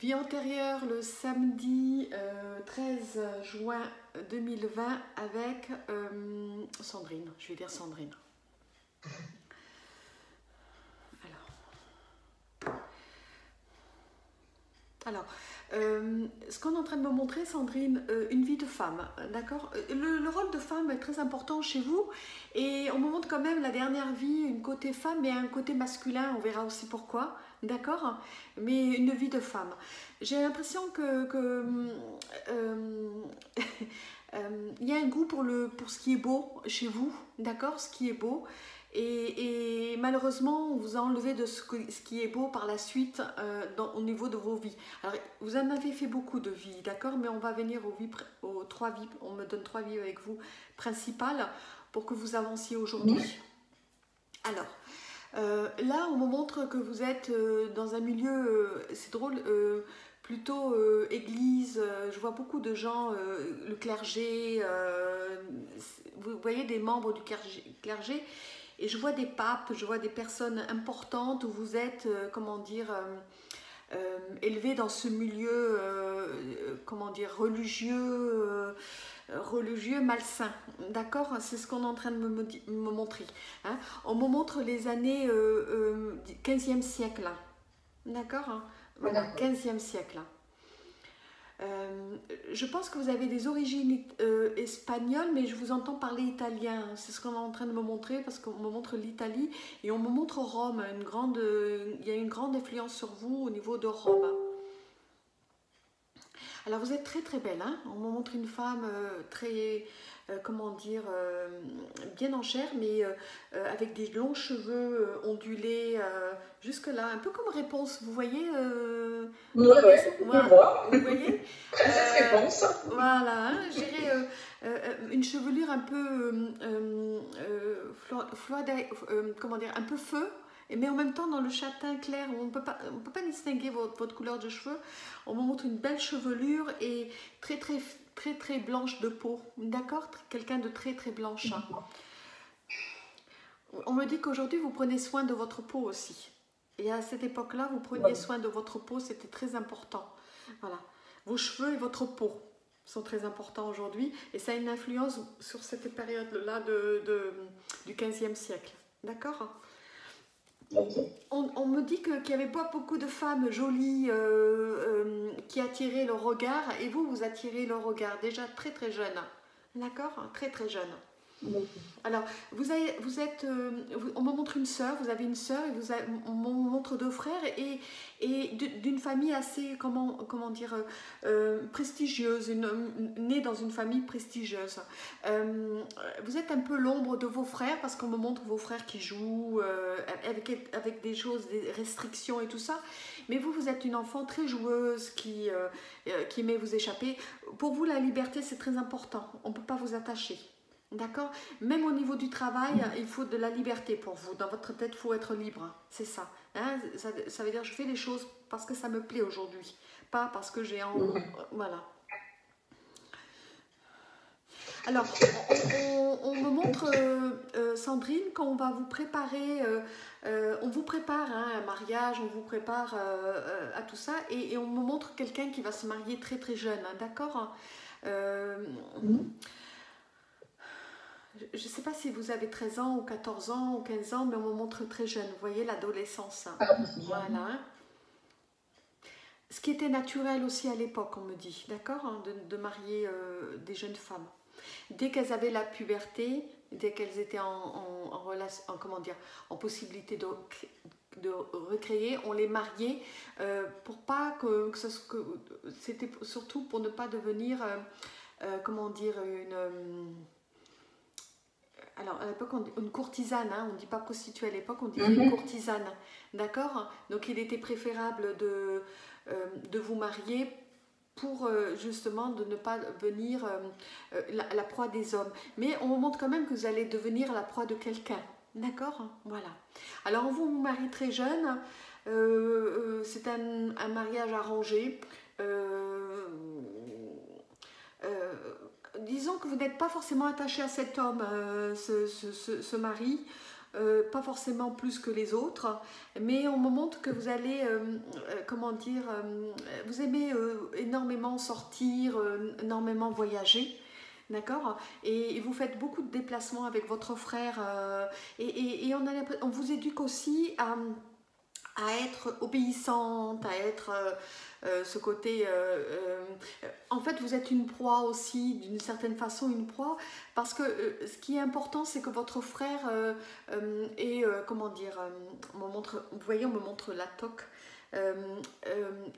Vie antérieure le samedi 13 juin 2020 avec Sandrine. Je vais dire Sandrine. Alors, ce qu'on est en train de me montrer, Sandrine, une vie de femme, d'accord? Le rôle de femme est très important chez vous et on me montre quand même la dernière vie, une côté femme et un côté masculin, on verra aussi pourquoi, d'accord? Mais une vie de femme. J'ai l'impression que y a un goût pour ce qui est beau chez vous, d'accord? Ce qui est beau. Et malheureusement, vous enlevez de ce qui est beau par la suite au niveau de vos vies. Alors, vous en avez fait beaucoup de vies, d'accord? Mais on va venir aux trois vies, on me donne trois vies avec vous, principales, pour que vous avanciez aujourd'hui. Oui. Alors, là, on me montre que vous êtes dans un milieu, c'est drôle, plutôt église, je vois beaucoup de gens, le clergé, vous voyez des membres du clergé. Et je vois des papes, je vois des personnes importantes où vous êtes, élevés dans ce milieu, religieux malsain, d'accord? C'est ce qu'on est en train de me montrer. Hein? On me montre les années 15e siècle, hein? D'accord? Hein? Voilà, 15e siècle. Hein? Je pense que vous avez des origines espagnoles, mais je vous entends parler italien. C'est ce qu'on est en train de me montrer, parce qu'on me montre l'Italie et on me montre Rome. Il y a une grande influence sur vous au niveau de Rome. Alors vous êtes très très belle, hein? On me montre une femme très, bien en chair, mais avec des longs cheveux ondulés jusque là, un peu comme réponse, vous voyez. Vous voyez. Réponse. Voilà, hein? Je dirais une chevelure un peu, un peu feu. Mais en même temps, dans le châtain clair, on ne peut pas distinguer votre couleur de cheveux. On me montre une belle chevelure et très, très, très, très blanche de peau. D'accord? Quelqu'un de très, très blanche. On me dit qu'aujourd'hui, vous prenez soin de votre peau aussi. Et à cette époque-là, vous preniez soin de votre peau. C'était très important. Voilà. Vos cheveux et votre peau sont très importants aujourd'hui. Et ça a une influence sur cette période-là du 15e siècle. D'accord? On me dit qu'il y avait pas beaucoup de femmes jolies qui attiraient le regard, et vous attirez le regard déjà très très jeune, d'accord? Très très jeune. Alors, on me montre une sœur, vous avez une sœur, et on me montre deux frères, et d'une famille assez, prestigieuse, née dans une famille prestigieuse. Vous êtes un peu l'ombre de vos frères, parce qu'on me montre vos frères qui jouent, avec des choses, des restrictions et tout ça, mais vous êtes une enfant très joueuse, qui aimait vous échapper. Pour vous, la liberté, c'est très important, on ne peut pas vous attacher. D'accord? Même au niveau du travail, il faut de la liberté pour vous. Dans votre tête, il faut être libre. C'est ça. Hein? Ça veut dire que je fais les choses parce que ça me plaît aujourd'hui. Pas parce que j'ai envie. Voilà. Alors, on me montre, Sandrine, qu'on va vous préparer, on vous prépare à un mariage, on vous prépare à tout ça. Et on me montre quelqu'un qui va se marier très très jeune. Hein? D'accord? Je ne sais pas si vous avez 13 ans ou 14 ans ou 15 ans, mais on me montre très jeune. Vous voyez l'adolescence. Voilà. Ce qui était naturel aussi à l'époque, on me dit, d'accord, hein, de marier des jeunes femmes. Dès qu'elles avaient la puberté, dès qu'elles étaient en possibilité de recréer, on les mariait pour pas que c'était surtout pour ne pas devenir, Alors, à l'époque, on dit une courtisane, hein, on ne dit pas prostituée à l'époque, on dit une courtisane, d'accord? Donc, il était préférable de vous marier pour, justement, de ne pas devenir la proie des hommes. Mais on vous montre quand même que vous allez devenir la proie de quelqu'un, d'accord? Voilà. Alors, on vous marie très jeune, c'est un mariage arrangé, disons que vous n'êtes pas forcément attaché à cet homme, ce mari. pas forcément plus que les autres, mais on me montre que vous allez, vous aimez énormément sortir, énormément voyager. D'accord, et vous faites beaucoup de déplacements avec votre frère et on vous éduque aussi à être obéissante, à être ce côté... en fait, vous êtes une proie aussi, d'une certaine façon une proie, parce que ce qui est important, c'est que votre frère est... on me montre, vous voyez, on me montre la toque.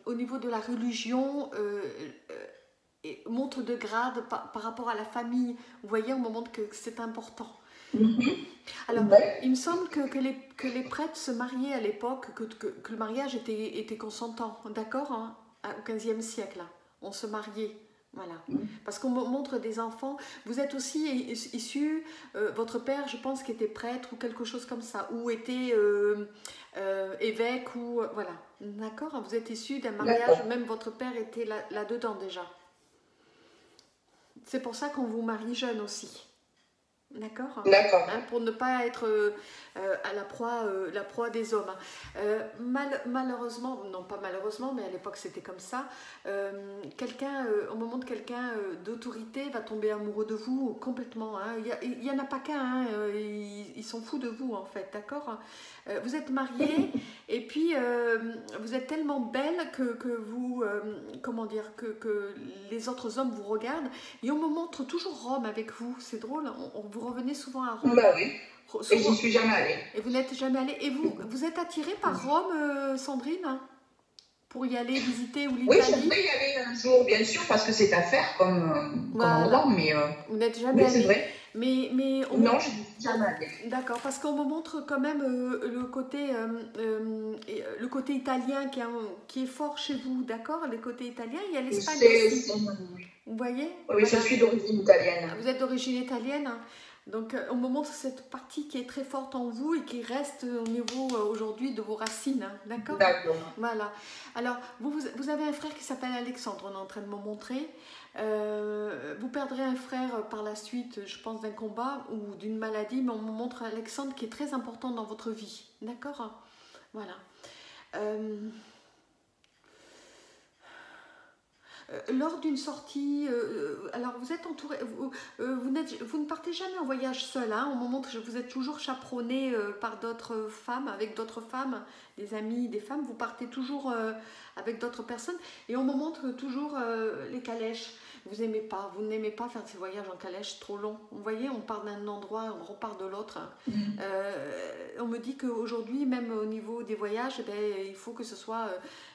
Au niveau de la religion... et montre de grade par rapport à la famille. Vous voyez, on me montre que c'est important. Alors, il me semble que les prêtres se mariaient à l'époque, que le mariage était consentant, d'accord, hein, au XVe siècle, hein, on se mariait. Voilà, parce qu'on me montre des enfants. Vous êtes aussi issus, votre père, je pense, qui était prêtre ou quelque chose comme ça, ou était évêque, ou voilà, d'accord, hein, vous êtes issus d'un mariage, même votre père était là-dedans déjà. C'est pour ça qu'on vous marie jeune aussi, d'accord? D'accord. Hein, pour ne pas être à la proie des hommes. Malheureusement, non pas malheureusement, mais à l'époque c'était comme ça, au moment de quelqu'un d'autorité va tomber amoureux de vous complètement. Hein. Il n'y en a pas qu'un, hein, ils sont fous de vous en fait, d'accord? Vous êtes mariés et puis vous êtes tellement belle que vous, que les autres hommes vous regardent et on me montre toujours Rome avec vous, c'est drôle, vous revenez souvent à Rome. Bah oui. Et j'y suis jamais allée. Et vous n'êtes jamais allée. Et vous êtes attirée par Rome, Sandrine, hein, pour y aller visiter ou l'Italie? Oui, j'aimerais y aller un jour, bien sûr, parce que c'est à faire comme endroit, mais vous n'êtes jamais allée. C'est vrai. Mais on... Non, je ne suis jamais allée. D'accord, parce qu'on me montre quand même le côté italien qui est fort chez vous, d'accord? Le côté italien, il y a l'Espagne aussi. Vous voyez? Oui, voilà. Je suis d'origine italienne. Vous êtes d'origine italienne, hein. Donc, on me montre cette partie qui est très forte en vous et qui reste au niveau aujourd'hui de vos racines, hein, d'accord? D'accord. Voilà. Alors, vous avez un frère qui s'appelle Alexandre, on est en train de me montrer. Vous perdrez un frère par la suite, je pense, d'un combat ou d'une maladie, mais on me montre Alexandre qui est très important dans votre vie, d'accord? Voilà. Lors d'une sortie, alors vous êtes entouré, vous ne partez jamais en voyage seul, hein, on me montre que vous êtes toujours chaperonné par d'autres femmes, avec d'autres femmes, des amis, des femmes, vous partez toujours avec d'autres personnes et on me montre toujours les calèches. Vous n'aimez pas faire ces voyages en calèche trop longs. Vous voyez, on part d'un endroit, on repart de l'autre. On me dit qu'aujourd'hui, même au niveau des voyages, eh bien, il faut que ce soit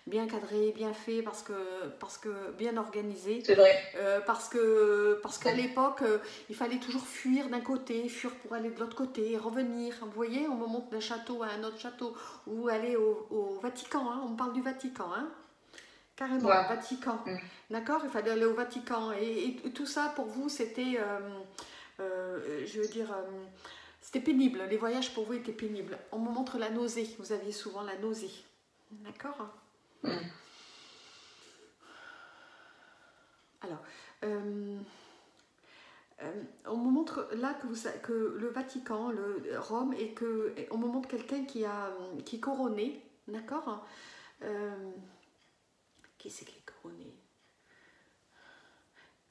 bien cadré, bien fait, parce que bien organisé. C'est vrai. Parce qu'à l'époque, il fallait toujours fuir d'un côté, fuir pour aller de l'autre côté, revenir. Vous voyez, on me montre d'un château à un autre château, ou aller au Vatican. Hein. On parle du Vatican, hein. Carrément, ouais. Vatican, d'accord? Il fallait aller au Vatican. Et tout ça, pour vous, c'était, c'était pénible. Les voyages, pour vous, étaient pénibles. On me montre la nausée. Vous aviez souvent la nausée, d'accord? Alors, on me montre là que le Vatican, Rome, et on me montre quelqu'un qui est couronné, d'accord? Qui c'est qui est couronné?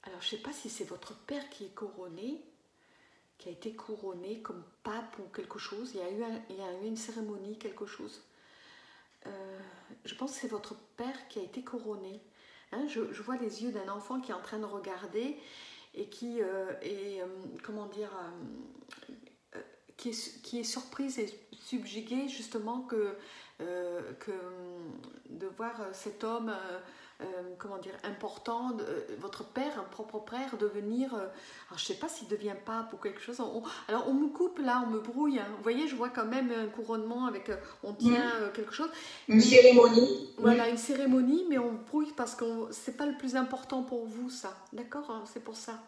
Alors, je ne sais pas si c'est votre père qui est couronné, qui a été couronné comme pape ou quelque chose. Il y a eu une cérémonie, quelque chose. Je pense que c'est votre père qui a été couronné. Hein, je vois les yeux d'un enfant qui est en train de regarder et qui est surprise et subjuguée justement que de voir cet homme important, votre père, un propre père, devenir, alors je ne sais pas s'il devient pape ou quelque chose, alors on me coupe là, on me brouille, hein. Vous voyez, je vois quand même un couronnement avec, on tient quelque chose. Une cérémonie. Voilà, une cérémonie, mais on brouille parce que ce n'est pas le plus important pour vous ça, d'accord, hein, c'est pour ça.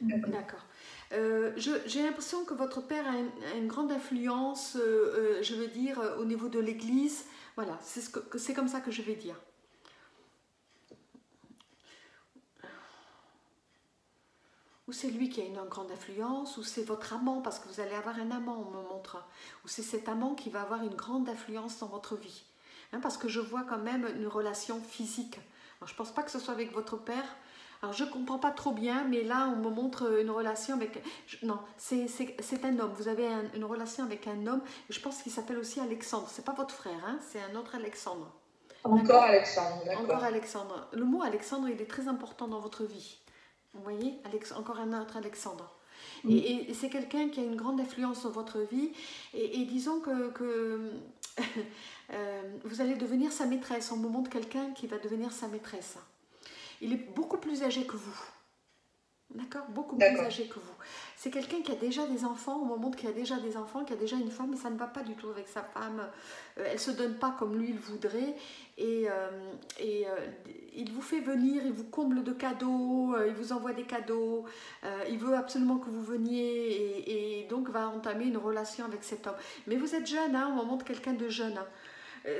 D'accord. J'ai l'impression que votre père a une grande influence, je veux dire, au niveau de l'Église. Voilà, c'est comme ça que je vais dire. ou c'est lui qui a une grande influence, ou c'est votre amant, parce que vous allez avoir un amant, on me montre, ou c'est cet amant qui va avoir une grande influence dans votre vie. Hein, parce que je vois quand même une relation physique. Alors, je ne pense pas que ce soit avec votre père. Alors, je ne comprends pas trop bien, mais là, on me montre une relation avec... Non, c'est un homme. Vous avez une relation avec un homme. Je pense qu'il s'appelle aussi Alexandre. Ce n'est pas votre frère, hein, c'est un autre Alexandre. Encore Alexandre, d'accord. Encore Alexandre. Le mot Alexandre, il est très important dans votre vie. Vous voyez, encore un autre Alexandre. Mmh. Et c'est quelqu'un qui a une grande influence sur votre vie. Et disons que vous allez devenir sa maîtresse. On vous montre quelqu'un qui va devenir sa maîtresse. Il est beaucoup plus âgé que vous. D'accord? Beaucoup plus âgé que vous. C'est quelqu'un qui a déjà des enfants. On me montre qu'il a déjà des enfants, qui a déjà une femme, et ça ne va pas du tout avec sa femme. Elle ne se donne pas comme lui, il voudrait. Et il vous fait venir, il vous comble de cadeaux, il vous envoie des cadeaux. Il veut absolument que vous veniez et donc va entamer une relation avec cet homme. Mais vous êtes jeune, hein, on me montre quelqu'un de jeune. Hein.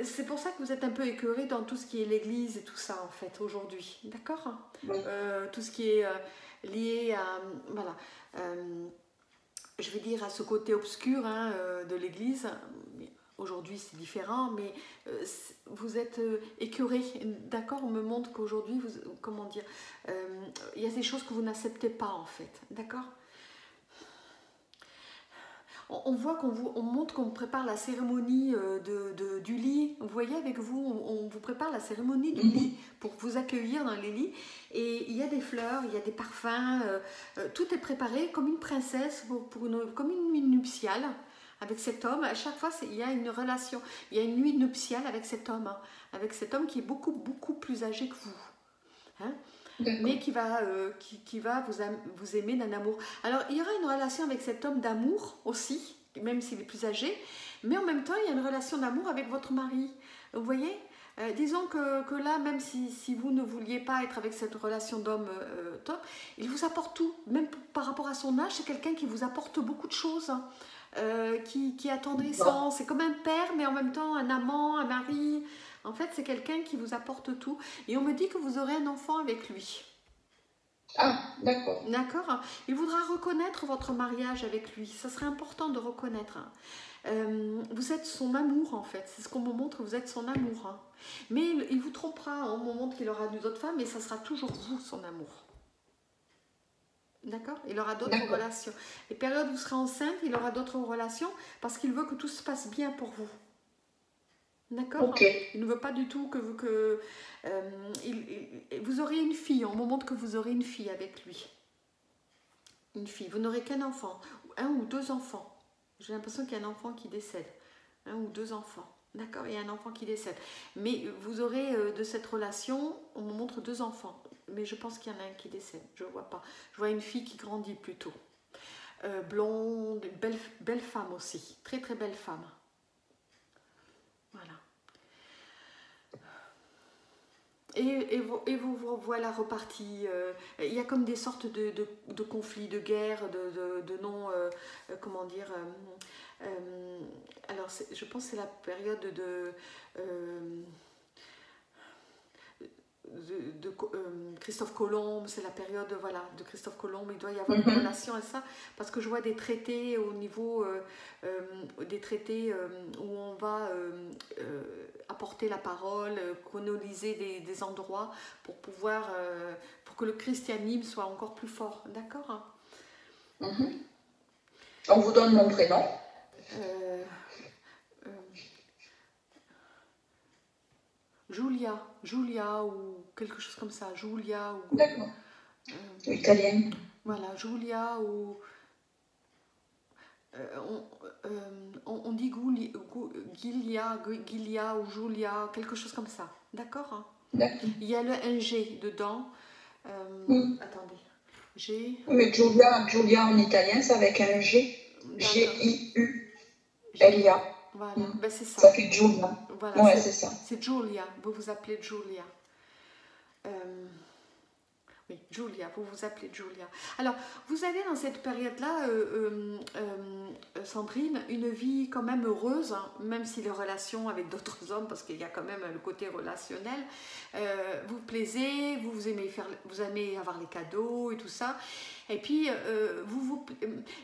C'est pour ça que vous êtes un peu écœuré dans tout ce qui est l'église et tout ça, en fait, aujourd'hui. D'accord? Oui. Tout ce qui est lié à, voilà, je vais dire à ce côté obscur, hein, de l'église. Aujourd'hui, c'est différent, mais vous êtes écœuré. D'accord? On me montre qu'aujourd'hui, comment dire, il y a des choses que vous n'acceptez pas, en fait. D'accord? On voit qu'on montre qu'on prépare la cérémonie du lit. Vous voyez, avec vous, on vous prépare la cérémonie du lit pour vous accueillir dans les lits. Et il y a des fleurs, il y a des parfums, tout est préparé comme une princesse, comme une nuit nuptiale avec cet homme. À chaque fois, il y a une relation, il y a une nuit nuptiale avec cet homme. Hein, avec cet homme qui est beaucoup, beaucoup plus âgé que vous. Hein? Mais qui va vous aimer d'un amour. Alors, il y aura une relation avec cet homme d'amour aussi, même s'il est plus âgé, mais en même temps, il y a une relation d'amour avec votre mari. Vous voyez, disons que là, même si vous ne vouliez pas être avec cette relation d'homme top, il vous apporte tout. Même par rapport à son âge, c'est quelqu'un qui vous apporte beaucoup de choses. Qui a tendresse, c'est comme un père, mais en même temps un amant, un mari. En fait, c'est quelqu'un qui vous apporte tout. Et on me dit que vous aurez un enfant avec lui. Ah, d'accord. D'accord. Il voudra reconnaître votre mariage avec lui. Ça serait important de reconnaître. Vous êtes son amour, en fait. C'est ce qu'on me montre, vous êtes son amour. Mais il vous trompera. On me montre qu'il aura d'autres femmes, mais ça sera toujours vous, son amour. D'accord? Il aura d'autres relations. Les périodes où vous serez enceinte, il aura d'autres relations parce qu'il veut que tout se passe bien pour vous. D'accord? Okay. Il ne veut pas du tout que vous... vous aurez une fille. On me montre que vous aurez une fille avec lui. Une fille. Vous n'aurez qu'un enfant. Un ou deux enfants. J'ai l'impression qu'il y a un enfant qui décède. Un ou deux enfants. D'accord? Il y a un enfant qui décède. Mais vous aurez de cette relation, on me montre deux enfants. Mais je pense qu'il y en a un qui décède, je ne vois pas. Je vois une fille qui grandit plutôt. Blonde, belle femme aussi. Très très belle femme. Voilà. Et vous voilà reparti. Il y a comme des sortes de conflits, de guerres, de non... comment dire... alors je pense que c'est la période de... Christophe Colomb, c'est la période, voilà, de Christophe Colomb. Il doit y avoir une relation à ça, parce que je vois des traités au niveau des traités où on va apporter la parole, coloniser des endroits pour pouvoir pour que le christianisme soit encore plus fort. D'accord? On vous donne mon prénom. Julia ou quelque chose comme ça, Julia ou... D'accord, italienne. Voilà, Julia ou... on dit Giulia ou Julia, quelque chose comme ça, d'accord, hein? Il y a un G dedans, attendez, G... Mais Giulia en italien, c'est avec un G, G-I-U-L-I-A. Voilà, ben c'est ça. Ça fait Julia. Voilà, ouais, c'est ça. C'est Julia, vous vous appelez Julia. Oui, Giulia, vous vous appelez Giulia. Alors, vous avez dans cette période-là, Sandrine, une vie quand même heureuse, hein, même si les relations avec d'autres hommes, parce qu'il y a quand même le côté relationnel, vous plaisez, vous aimez avoir les cadeaux et tout ça. Et puis,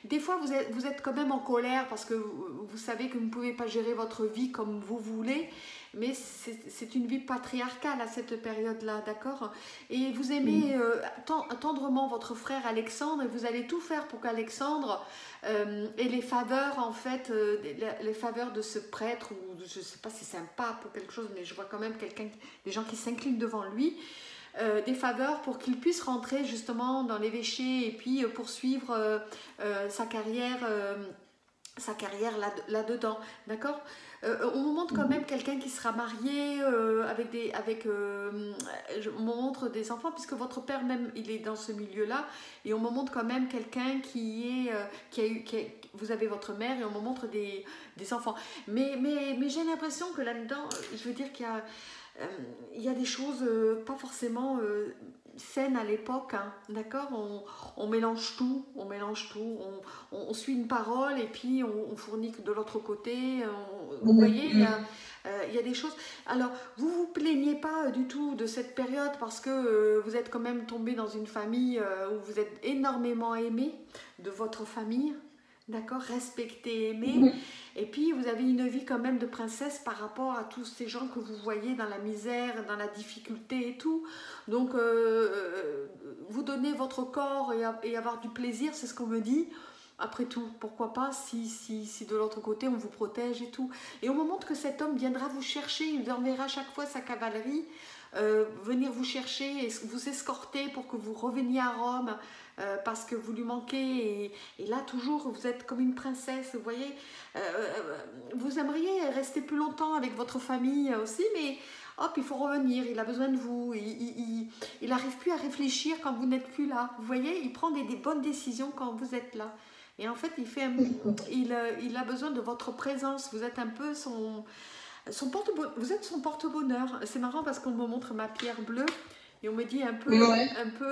des fois, vous êtes quand même en colère parce que vous savez que vous ne pouvez pas gérer votre vie comme vous voulez. Mais c'est une vie patriarcale à cette période-là, d'accord? Et vous aimez tendrement votre frère Alexandre et vous allez tout faire pour qu'Alexandre ait les faveurs, en fait, les faveurs de ce prêtre, ou je ne sais pas si c'est un pape ou quelque chose, mais je vois quand même des gens qui s'inclinent devant lui. Des faveurs pour qu'il puisse rentrer justement dans l'évêché et puis poursuivre sa carrière là-dedans, d'accord? On me montre quand même quelqu'un qui sera marié je me montre des enfants, puisque votre père même, il est dans ce milieu-là, et on me montre quand même quelqu'un vous avez votre mère, et on me montre des enfants. Mais j'ai l'impression que là-dedans, je veux dire qu'il y a... Il y a des choses pas forcément saines à l'époque, hein, d'accord, on mélange tout, on suit une parole et puis on fournit de l'autre côté, vous voyez, il y a des choses. Alors, vous ne vous plaignez pas du tout de cette période parce que vous êtes quand même tombé dans une famille où vous êtes énormément aimé de votre famille. D'accord, respecter, aimer, et puis vous avez une vie quand même de princesse par rapport à tous ces gens que vous voyez dans la misère, dans la difficulté et tout. Donc, vous donner votre corps et avoir du plaisir, c'est ce qu'on me dit. Après tout, pourquoi pas si de l'autre côté on vous protège et tout. Et on me montre que cet homme viendra vous chercher, il enverra chaque fois sa cavalerie, venir vous chercher et vous escorter pour que vous reveniez à Rome parce que vous lui manquez et là toujours vous êtes comme une princesse, vous voyez, vous aimeriez rester plus longtemps avec votre famille aussi, mais hop, il faut revenir, il a besoin de vous, il n'arrive plus à réfléchir quand vous n'êtes plus là, vous voyez, il prend des bonnes décisions quand vous êtes là. Et en fait, il a besoin de votre présence, vous êtes un peu son porte-bonheur. C'est marrant parce qu'on me montre ma pierre bleue et on me dit un peu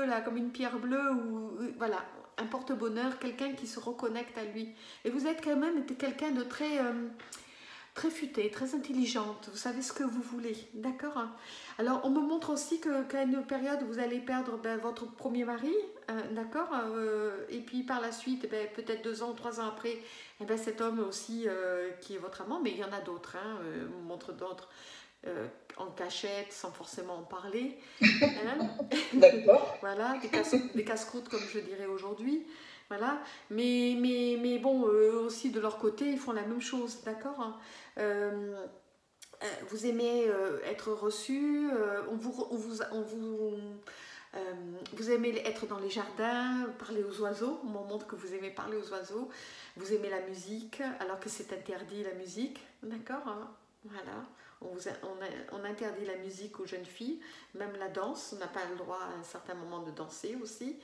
là, comme une pierre bleue ou voilà, un porte-bonheur, quelqu'un qui se reconnecte à lui. Et vous êtes quand même quelqu'un de très très futé, très intelligente, vous savez ce que vous voulez, d'accord? Alors on me montre aussi qu'à une période vous allez perdre votre premier mari, d'accord, et puis par la suite, peut-être 2 ans, 3 ans après, cet homme aussi qui est votre amant, mais il y en a d'autres, hein, on me montre d'autres en cachette, sans forcément en parler, hein? D'accord. Voilà, des casse-croûtes comme je dirais aujourd'hui. Voilà, mais bon, eux aussi de leur côté, ils font la même chose, d'accord? Vous aimez être reçu, vous aimez être dans les jardins, parler aux oiseaux, on me montre que vous aimez parler aux oiseaux, vous aimez la musique, alors que c'est interdit la musique, d'accord? Voilà, on interdit la musique aux jeunes filles, même la danse, on n'a pas le droit à un certain moment de danser aussi.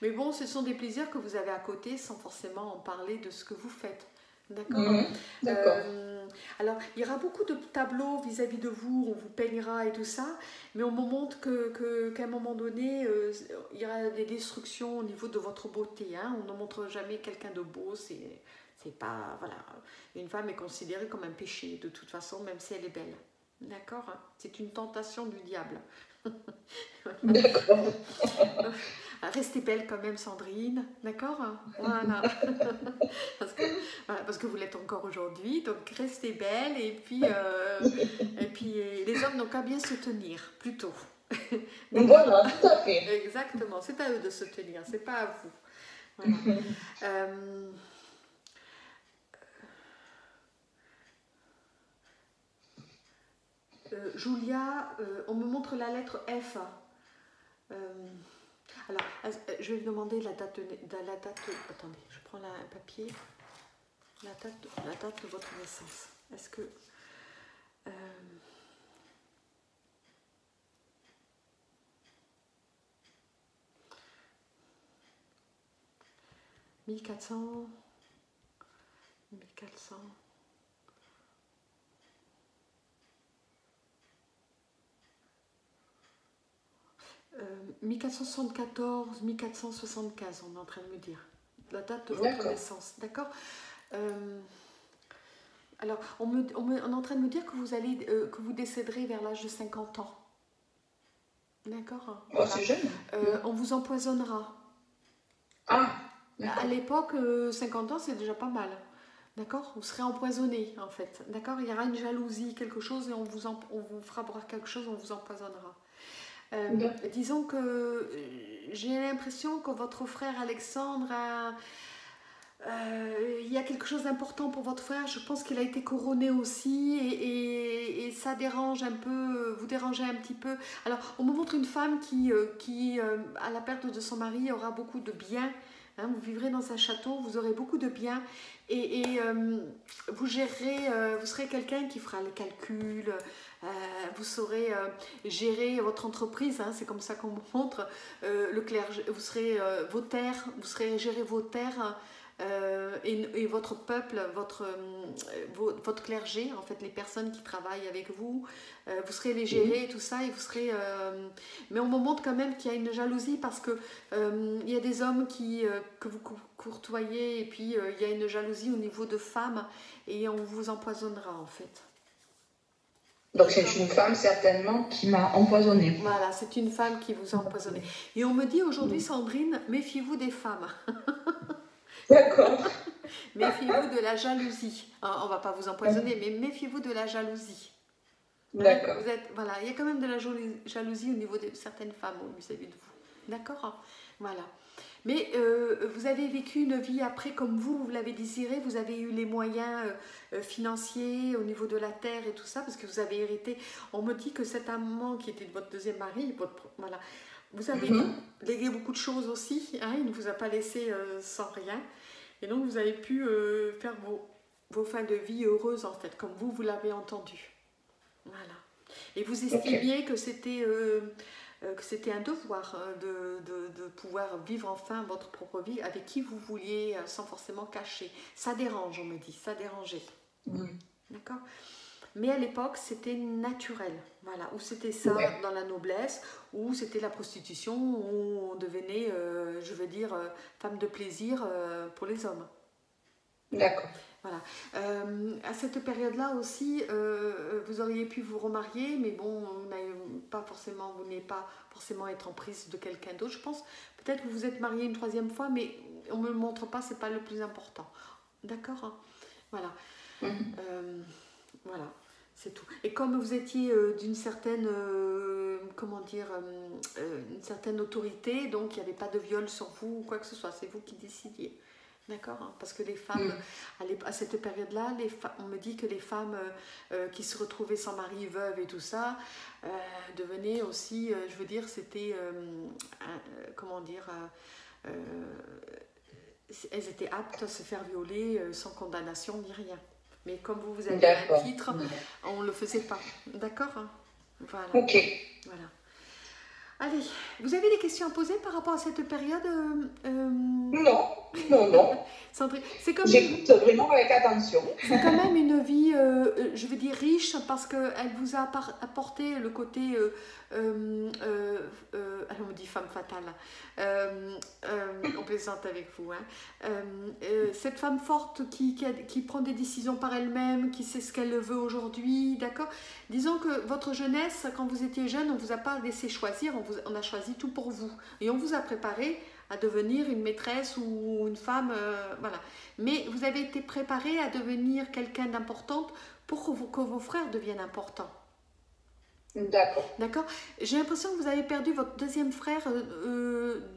Mais bon, ce sont des plaisirs que vous avez à côté sans forcément en parler de ce que vous faites. D'accord. Alors, il y aura beaucoup de tableaux vis-à-vis de vous, on vous peignera et tout ça, mais on me montre qu'à un moment donné, il y aura des destructions au niveau de votre beauté. Hein. On ne montre jamais quelqu'un de beau, c'est pas... Voilà. Une femme est considérée comme un péché, de toute façon, même si elle est belle. D'accord, hein. C'est une tentation du diable. D'accord. Restez belle quand même, Sandrine, d'accord? Voilà. Parce que vous l'êtes encore aujourd'hui, donc restez belle et puis les hommes n'ont qu'à bien se tenir, plutôt. Voilà, tout à fait. Exactement, c'est à eux de se tenir, c'est pas à vous. Voilà. Julia, on me montre la lettre F. Alors, je vais vous demander la date attendez, je prends un papier. La date de votre naissance. Est-ce que... – 1400... 1400... 1474, 1475, on est en train de me dire. La date de votre naissance, d'accord. Alors, on est en train de me dire que vous allez, que vous décéderez vers l'âge de 50 ans. D'accord. Oh, voilà. C'est jeune. On vous empoisonnera. Ah. À l'époque, 50 ans, c'est déjà pas mal. D'accord. Vous serez empoisonné, en fait. D'accord. Il y aura une jalousie, quelque chose, et on vous fera boire quelque chose, on vous empoisonnera. Disons que j'ai l'impression que votre frère Alexandre a... il y a quelque chose d'important pour votre frère. Je pense qu'il a été couronné aussi, et ça dérange un peu, vous dérangez un petit peu. Alors, on me montre une femme qui à la perte de son mari, aura beaucoup de biens. Hein, vous vivrez dans un château, vous aurez beaucoup de biens, et vous gérerez, vous serez quelqu'un qui fera le calcul. Vous saurez gérer votre entreprise, hein, c'est comme ça qu'on vous montre. Le clergé, vous serez vos terres, vous serez gérer vos terres. Hein, et votre peuple, votre clergé, en fait, les personnes qui travaillent avec vous, vous serez les gérer et tout ça, et vous serez... mais on me montre quand même qu'il y a une jalousie, parce que il y a des hommes que vous courtoyez, et puis il y a une jalousie au niveau de femmes, et on vous empoisonnera, en fait. Donc c'est une femme certainement qui m'a empoisonnée. Voilà, c'est une femme qui vous a empoisonnée. Et on me dit aujourd'hui, Sandrine, méfiez-vous des femmes. D'accord. Méfiez-vous de la jalousie. On ne va pas vous empoisonner, mais méfiez-vous de la jalousie. D'accord. Voilà, il y a quand même de la jalousie au niveau de certaines femmes vis-à-vis de vous. D'accord. Voilà. Mais vous avez vécu une vie après comme vous l'avez désiré, vous avez eu les moyens financiers au niveau de la terre et tout ça, parce que vous avez hérité. On me dit que cet amant qui était de votre deuxième mari, voilà, vous avez légué beaucoup de choses aussi, hein, il ne vous a pas laissé sans rien. Et donc, vous avez pu faire vos fins de vie heureuses, en fait, comme vous l'avez entendu. Voilà. Et vous estimiez que c'était un devoir de pouvoir vivre enfin votre propre vie avec qui vous vouliez, sans forcément cacher. Ça dérange, on me dit, ça dérangeait. D'accord ? Mais à l'époque, c'était naturel, voilà, ou c'était ça dans la noblesse, ou c'était la prostitution, où on devenait, je veux dire, femme de plaisir pour les hommes. D'accord. Voilà. À cette période-là aussi, vous auriez pu vous remarier, mais bon, vous n'allez pas forcément être en prise de quelqu'un d'autre, je pense. Peut-être que vous êtes marié une troisième fois, mais on ne me le montre pas, c'est pas le plus important. D'accord, hein? Voilà. Voilà, c'est tout. Et comme vous étiez d'une certaine, comment dire, une certaine autorité, donc il n'y avait pas de viol sur vous ou quoi que ce soit, c'est vous qui décidiez, d'accord, hein? Parce que les femmes, à cette période-là, on me dit que les femmes qui se retrouvaient sans mari, veuves et tout ça, devenaient aussi, je veux dire, c'était, comment dire, elles étaient aptes à se faire violer sans condamnation ni rien. Mais comme vous avez un titre, on ne le faisait pas. D'accord, hein? Voilà. Ok. Voilà. Allez, vous avez des questions à poser par rapport à cette période Non, non, non. J'écoute vraiment avec attention. C'est quand même une vie, je veux dire, riche, parce qu'elle vous a apporté le côté, on dit femme fatale, on plaisante avec vous, hein. Cette femme forte qui prend des décisions par elle-même, qui sait ce qu'elle veut aujourd'hui, d'accord. Disons que votre jeunesse, quand vous étiez jeune, on ne vous a pas laissé choisir, on a choisi tout pour vous. Et on vous a préparé à devenir une maîtresse ou une femme, voilà. Mais vous avez été préparé à devenir quelqu'un d'importante pour que vos frères deviennent importants. D'accord. D'accord. J'ai l'impression que vous avez perdu votre deuxième frère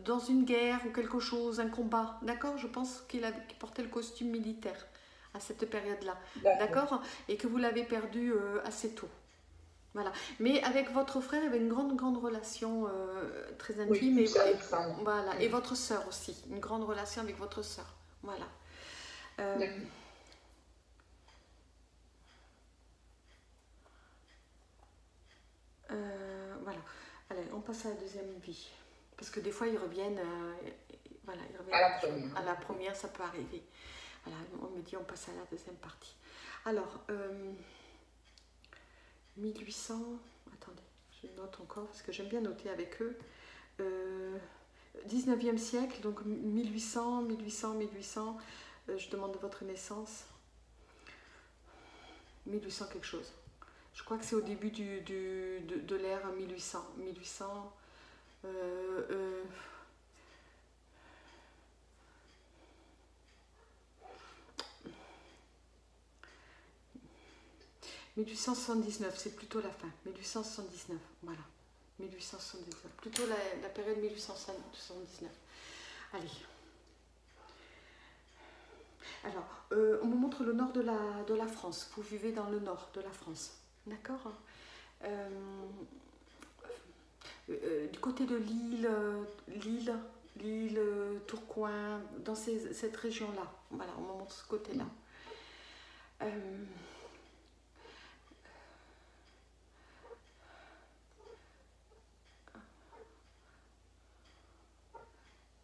dans une guerre ou quelque chose, un combat. D'accord. Je pense qu'il portait le costume militaire à cette période-là. D'accord. Et que vous l'avez perdu assez tôt. Voilà. Mais avec votre frère, il y avait une grande relation très intime. Oui, voilà. Et votre sœur aussi. Une grande relation avec votre sœur. Voilà. Voilà. Allez, on passe à la deuxième vie. Parce que des fois, ils reviennent, voilà, ils reviennent à la première, ça peut arriver. Voilà, on me dit, on passe à la deuxième partie. Alors... 1800, attendez, je note encore parce que j'aime bien noter avec eux. 19e siècle, donc 1800, je demande votre naissance, 1800 quelque chose. Je crois que c'est au début de l'ère 1800. – 1879, c'est plutôt la fin, 1879, voilà, 1879, plutôt la période 1879. Allez. Alors, on me montre le nord de la France, vous vivez dans le nord de la France, d'accord, du côté de Lille, Tourcoing, dans cette région-là, voilà, on me montre ce côté-là.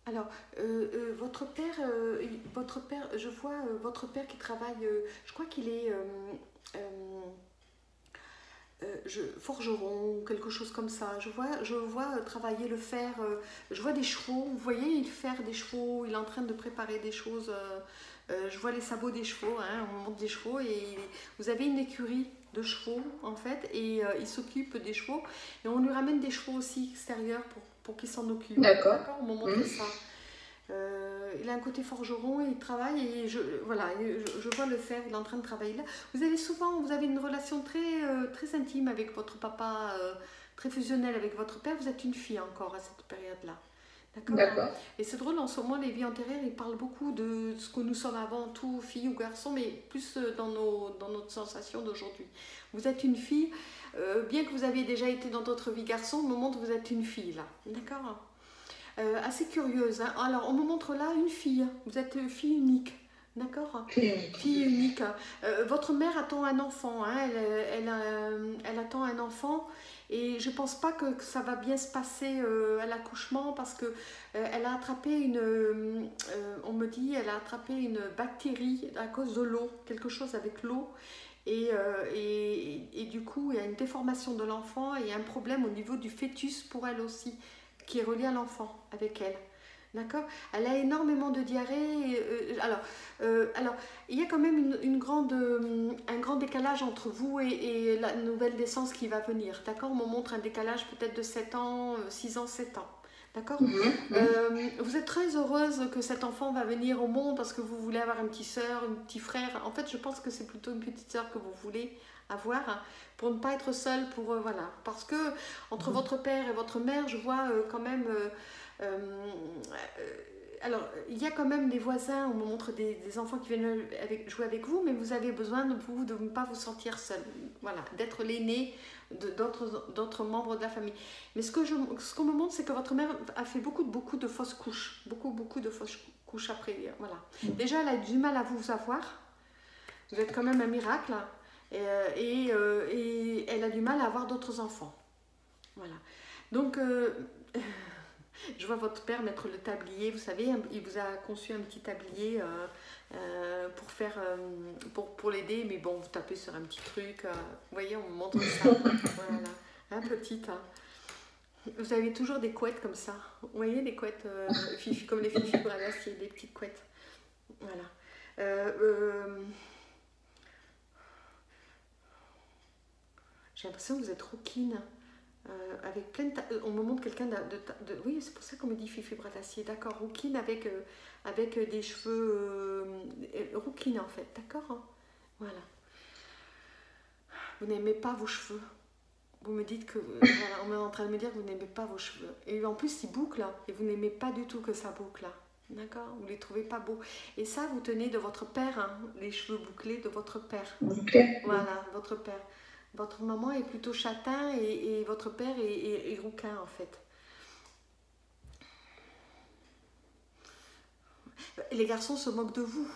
Alors, votre père, je vois votre père qui travaille, je crois qu'il est forgeron, quelque chose comme ça. Je vois travailler le fer, je vois des chevaux, vous voyez, il fait des chevaux, il est en train de préparer des choses. Je vois les sabots des chevaux, hein, on monte des chevaux et vous avez une écurie de chevaux en fait et il s'occupe des chevaux et on lui ramène des chevaux aussi extérieurs pour qu'il s'en occupe. D'accord. On me montre ça. Il a un côté forgeron, il travaille et je vois le fer, il est en train de travailler là. Vous avez une relation très intime avec votre papa, très fusionnelle avec votre père. Vous êtes une fille encore à cette période-là. D'accord. Et c'est drôle, en ce moment, les vies antérieures, ils parlent beaucoup de ce que nous sommes avant tout, filles ou garçons, mais plus dans notre sensation d'aujourd'hui. Vous êtes une fille, bien que vous aviez déjà été dans d'autres vies garçons, on me montre que vous êtes une fille, là. D'accord, assez curieuse, hein. Alors, on me montre là une fille. Vous êtes fille unique. D'accord. Fille unique. Votre mère attend un enfant, hein. Elle attend un enfant et je pense pas que ça va bien se passer à l'accouchement parce que elle a attrapé une bactérie à cause de l'eau, quelque chose avec l'eau et du coup il y a une déformation de l'enfant et un problème au niveau du fœtus pour elle aussi qui est relié à l'enfant avec elle. D'accord. Elle a énormément de diarrhée. Alors, il y a quand même un grand décalage entre vous et la nouvelle naissance qui va venir. D'accord. On me montre un décalage peut-être de 7 ans, 6 ans, 7 ans. D'accord. Vous êtes très heureuse que cet enfant va venir au monde parce que vous voulez avoir une petite soeur, un petit frère. En fait, je pense que c'est plutôt une petite soeur que vous voulez avoir, hein, pour ne pas être seule. Pour, voilà. Parce que entre votre père et votre mère, je vois quand même... alors, il y a quand même des voisins, on me montre des enfants qui viennent jouer avec vous, mais vous avez besoin de ne pas vous sentir seul, voilà, d'être l'aîné d'autres membres de la famille. Mais ce qu'on me montre, c'est que votre mère a fait beaucoup de fausses couches, beaucoup de fausses couches après, voilà. Déjà, elle a du mal à vous avoir, vous êtes quand même un miracle, hein, et elle a du mal à avoir d'autres enfants, voilà. Donc... Je vois votre père mettre le tablier, vous savez, il vous a conçu un petit tablier pour l'aider, mais bon, vous tapez sur un petit truc, vous voyez, on me montre ça, voilà, hein, petite, hein. Vous avez toujours des couettes comme ça, vous voyez, des couettes, comme les filles fibres à l'acier, des petites couettes, voilà. J'ai l'impression que vous êtes rouquine. Avec plein de... On me montre quelqu'un de... Oui, c'est pour ça qu'on me dit fibre d'acier, d'accord, rouquine avec des cheveux... rouquine, en fait, d'accord, hein? Voilà. Vous n'aimez pas vos cheveux. Vous me dites que... Voilà, on est en train de me dire que vous n'aimez pas vos cheveux. Et en plus, ils bouclent, hein, et vous n'aimez pas du tout que ça boucle, hein, d'accord? Vous ne les trouvez pas beaux. Et ça, vous tenez de votre père, hein, les cheveux bouclés de votre père. Okay. Voilà, votre père. Votre maman est plutôt châtain et votre père est rouquin en fait. Les garçons se moquent de vous.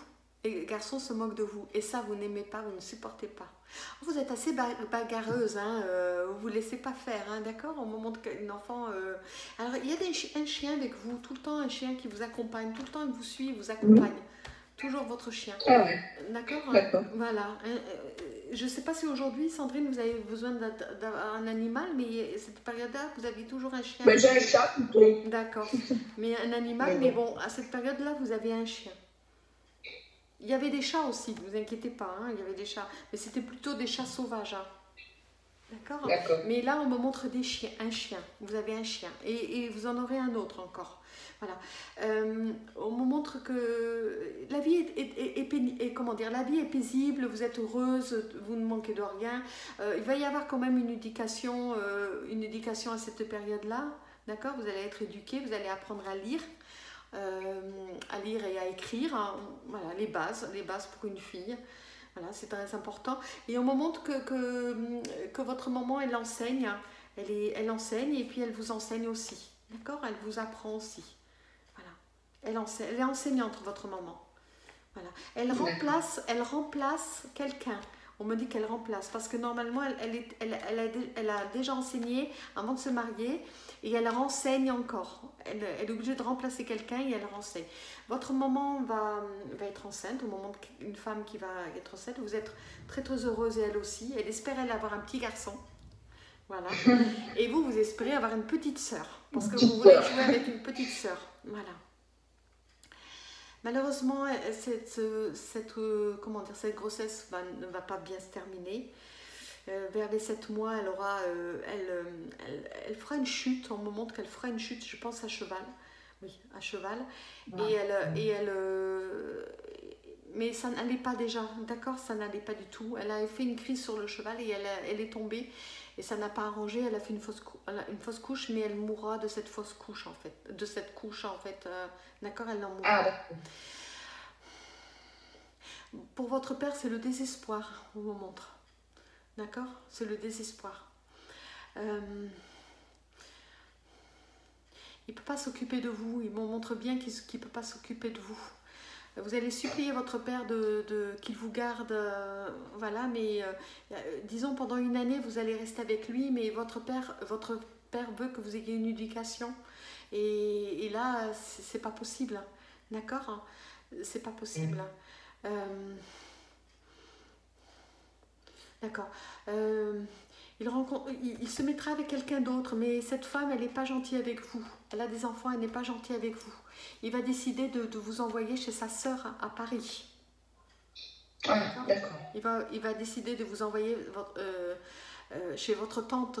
Les garçons se moquent de vous. Et ça, vous n'aimez pas, vous ne supportez pas. Vous êtes assez bagarreuse, hein, vous ne laissez pas faire, hein, d'accord? Au moment d'un enfant... Alors, il y a un chien avec vous, tout le temps un chien qui vous accompagne, tout le temps il vous suit, il vous accompagne. Toujours votre chien. Ah ouais. D'accord? Voilà. Je ne sais pas si aujourd'hui, Sandrine, vous avez besoin d'un animal, mais cette période-là, vous aviez toujours un chien. J'ai un chat plutôt. D'accord. Mais un animal, mais bon, à cette période-là, vous avez un chien. Il y avait des chats aussi, ne vous inquiétez pas, hein, il y avait des chats. Mais c'était plutôt des chats sauvages. Hein. D'accord. Mais là, on me montre des chiens, un chien. Vous avez un chien et vous en aurez un autre encore. Voilà. On me montre que la vie est paisible, vous êtes heureuse, vous ne manquez de rien. Il va y avoir quand même une éducation à cette période-là. D'accord. Vous allez être éduquée, vous allez apprendre à lire et à écrire. Hein. Voilà, les bases pour une fille. Voilà, c'est très important. Et on me montre que votre maman, elle enseigne. Elle enseigne et puis elle vous enseigne aussi. D'accord. Elle vous apprend aussi. Voilà. Elle est enseignante, votre maman. Voilà. Elle remplace quelqu'un. On me dit qu'elle remplace parce que normalement, elle a déjà enseigné avant de se marier et elle renseigne encore. Elle est obligée de remplacer quelqu'un et elle renseigne. Votre maman va être enceinte, au moment d'une femme qui va être enceinte. Vous êtes très très heureuse et elle aussi. Elle espère avoir un petit garçon. Voilà. Et vous, vous espérez avoir une petite sœur parce que vous voulez jouer avec une petite sœur. Voilà. Malheureusement, cette grossesse ne va pas bien se terminer. Vers les 7 mois, elle fera une chute. On me montre qu'elle fera une chute, je pense, à cheval. Oui, à cheval. Ouais. Mais ça n'allait pas déjà, d'accord, ça n'allait pas du tout. Elle a fait une crise sur le cheval et elle est tombée. Et ça n'a pas arrangé, elle a fait une fausse couche, mais elle mourra de cette fausse couche, en fait. De cette couche, en fait. D'accord, elle en mourra. Ah, d'accord. Pour votre père, c'est le désespoir, on vous montre. D'accord? C'est le désespoir. Il ne peut pas s'occuper de vous. Il me montre bien qu'il ne peut pas s'occuper de vous. Vous allez supplier votre père qu'il vous garde, voilà, mais disons pendant une année, vous allez rester avec lui, mais votre père veut que vous ayez une éducation. Et là, c'est pas possible, hein, d'accord? C'est pas possible. Hein. D'accord. Il se mettra avec quelqu'un d'autre, mais cette femme, elle n'est pas gentille avec vous. Elle a des enfants, elle n'est pas gentille avec vous. Il va décider de vous envoyer chez sa sœur à Paris. Ah, d'accord. Il va décider de vous envoyer chez votre tante,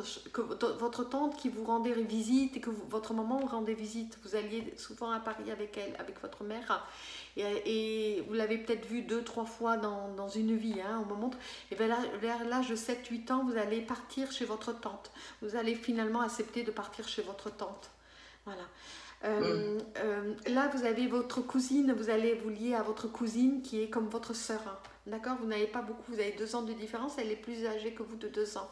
qui vous rendait visite et que votre maman vous rendait visite. Vous alliez souvent à Paris avec elle, avec votre mère, et vous l'avez peut-être vue 2-3 fois dans une vie, hein, on me montre. Et bien là, vers l'âge de 7-8 ans, vous allez partir chez votre tante. Vous allez finalement accepter de partir chez votre tante. Voilà. Là, vous avez votre cousine, vous allez vous lier à votre cousine qui est comme votre sœur. Hein, d'accord, vous n'avez pas beaucoup, vous avez 2 ans de différence, elle est plus âgée que vous de 2 ans.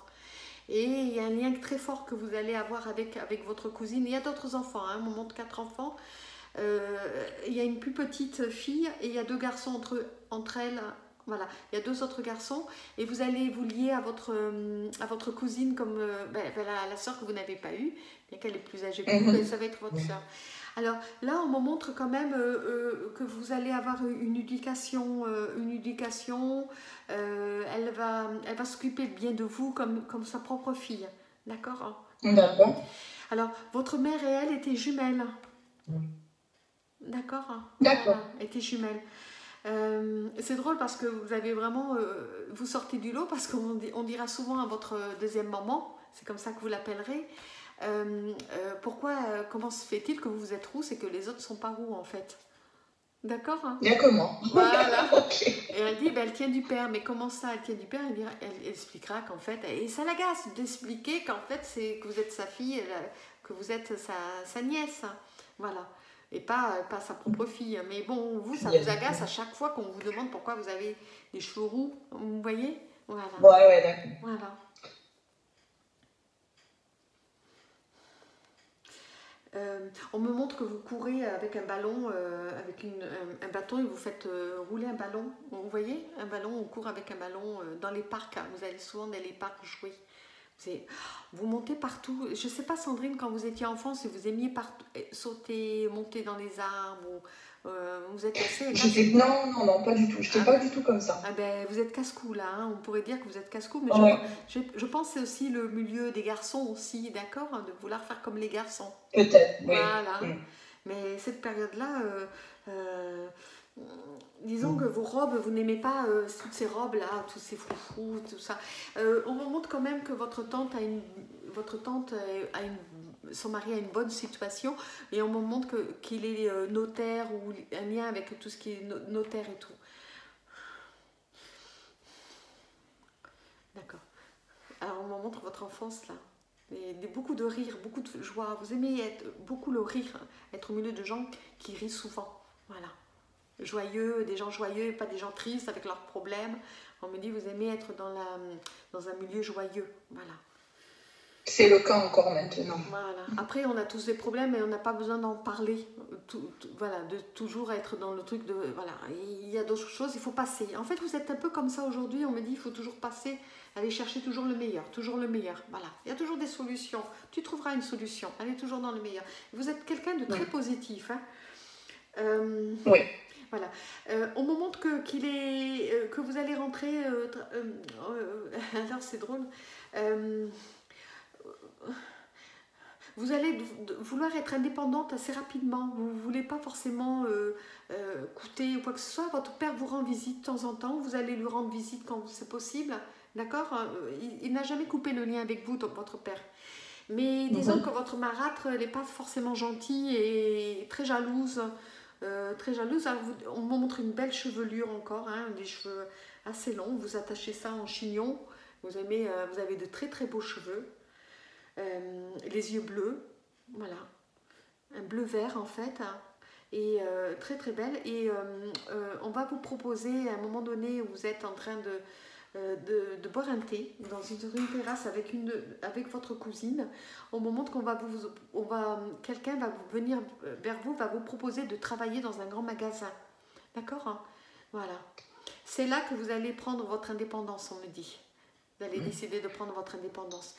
Et il y a un lien très fort que vous allez avoir avec votre cousine. Il y a d'autres enfants, hein, on montre 4 enfants. Il y a une plus petite fille et il y a 2 garçons entre elles. Voilà, il y a 2 autres garçons. Et vous allez vous lier à votre cousine comme la sœur que vous n'avez pas eue, bien qu'elle est plus âgée que vous, mais ça va être votre sœur. Alors là, on me montre quand même que vous allez avoir une éducation. Elle va s'occuper bien de vous comme sa propre fille. D'accord? D'accord. Alors, votre mère et elle étaient jumelles. D'accord? D'accord. Voilà, étaient jumelles. C'est drôle parce que vous avez vraiment... vous sortez du lot parce qu'on dira souvent à votre deuxième maman, c'est comme ça que vous l'appellerez, comment se fait-il que vous vous êtes roux et que les autres ne sont pas roux en fait? D'accord, hein? Bien comment? Voilà. Okay. Et elle dit, elle tient du père, mais comment ça elle tient du père? Elle expliquera qu'en fait, et ça l'agace d'expliquer qu'en fait c'est que vous êtes sa fille, que vous êtes sa nièce. Voilà. Et pas sa propre fille. Mais bon, vous, ça vous agace à chaque fois qu'on vous demande pourquoi vous avez des cheveux roux. Vous voyez? Voilà. Ouais, d'accord. Voilà. On me montre que vous courez avec un ballon, un bâton et vous faites rouler un ballon. Vous voyez? Un ballon, on court avec un ballon dans les parcs. Hein. Vous allez souvent dans les parcs jouer. Vous montez partout. Je ne sais pas, Sandrine, quand vous étiez enfant, si vous aimiez partout, sauter, monter dans les arbres. Ou, vous êtes assez... Non, pas du tout. Je n'étais pas du tout comme ça. Ah ben, vous êtes casse-cou, là. Hein. On pourrait dire que vous êtes casse-cou. Mais ouais. je pense que c'est aussi le milieu des garçons aussi, d'accord, hein, de vouloir faire comme les garçons. Peut-être, oui. Voilà. Mmh. Mais cette période-là... disons que vos robes, vous n'aimez pas toutes ces robes-là, tous ces froufrous, tout ça. On montre quand même que votre tante a une... son mari a une bonne situation, et on me montre qu'il est notaire ou un lien avec tout ce qui est notaire et tout. D'accord. Alors on me montre votre enfance là. Et beaucoup de rire, beaucoup de joie. Vous aimez beaucoup le rire, hein, être au milieu de gens qui rient souvent. Voilà. Joyeux, des gens joyeux et pas des gens tristes avec leurs problèmes. On me dit, vous aimez être dans, dans un milieu joyeux. Voilà. C'est le cas encore maintenant. Voilà. Après, on a tous des problèmes et on n'a pas besoin d'en parler. Voilà, de toujours être dans le truc de... Voilà, il y a d'autres choses, il faut passer. En fait, vous êtes un peu comme ça aujourd'hui. On me dit, il faut toujours passer, aller chercher toujours le meilleur, toujours le meilleur. Voilà, il y a toujours des solutions. Tu trouveras une solution. Allez toujours dans le meilleur. Vous êtes quelqu'un de très positif. Hein. Oui. Voilà. On me montre que vous allez rentrer... alors, c'est drôle. Vous allez vouloir être indépendante assez rapidement. Vous ne voulez pas forcément coûter ou quoi que ce soit. Votre père vous rend visite de temps en temps. Vous allez lui rendre visite quand c'est possible. D'accord? Il n'a jamais coupé le lien avec vous, votre père. Mais disons que votre marâtre, elle n'est pas forcément gentille et très jalouse. Alors, on me montre une belle chevelure encore, hein, des cheveux assez longs. Vous attachez ça en chignon. Vous avez de très très beaux cheveux. Les yeux bleus, voilà. Un bleu vert en fait. Hein, et très très belle. Et on va vous proposer à un moment donné où vous êtes en train de boire un thé dans une terrasse avec, avec votre cousine. Au moment qu'on va quelqu'un va venir vers vous, va vous proposer de travailler dans un grand magasin, d'accord, hein? Voilà, c'est là que vous allez prendre votre indépendance, on me dit. Vous allez décider de prendre votre indépendance.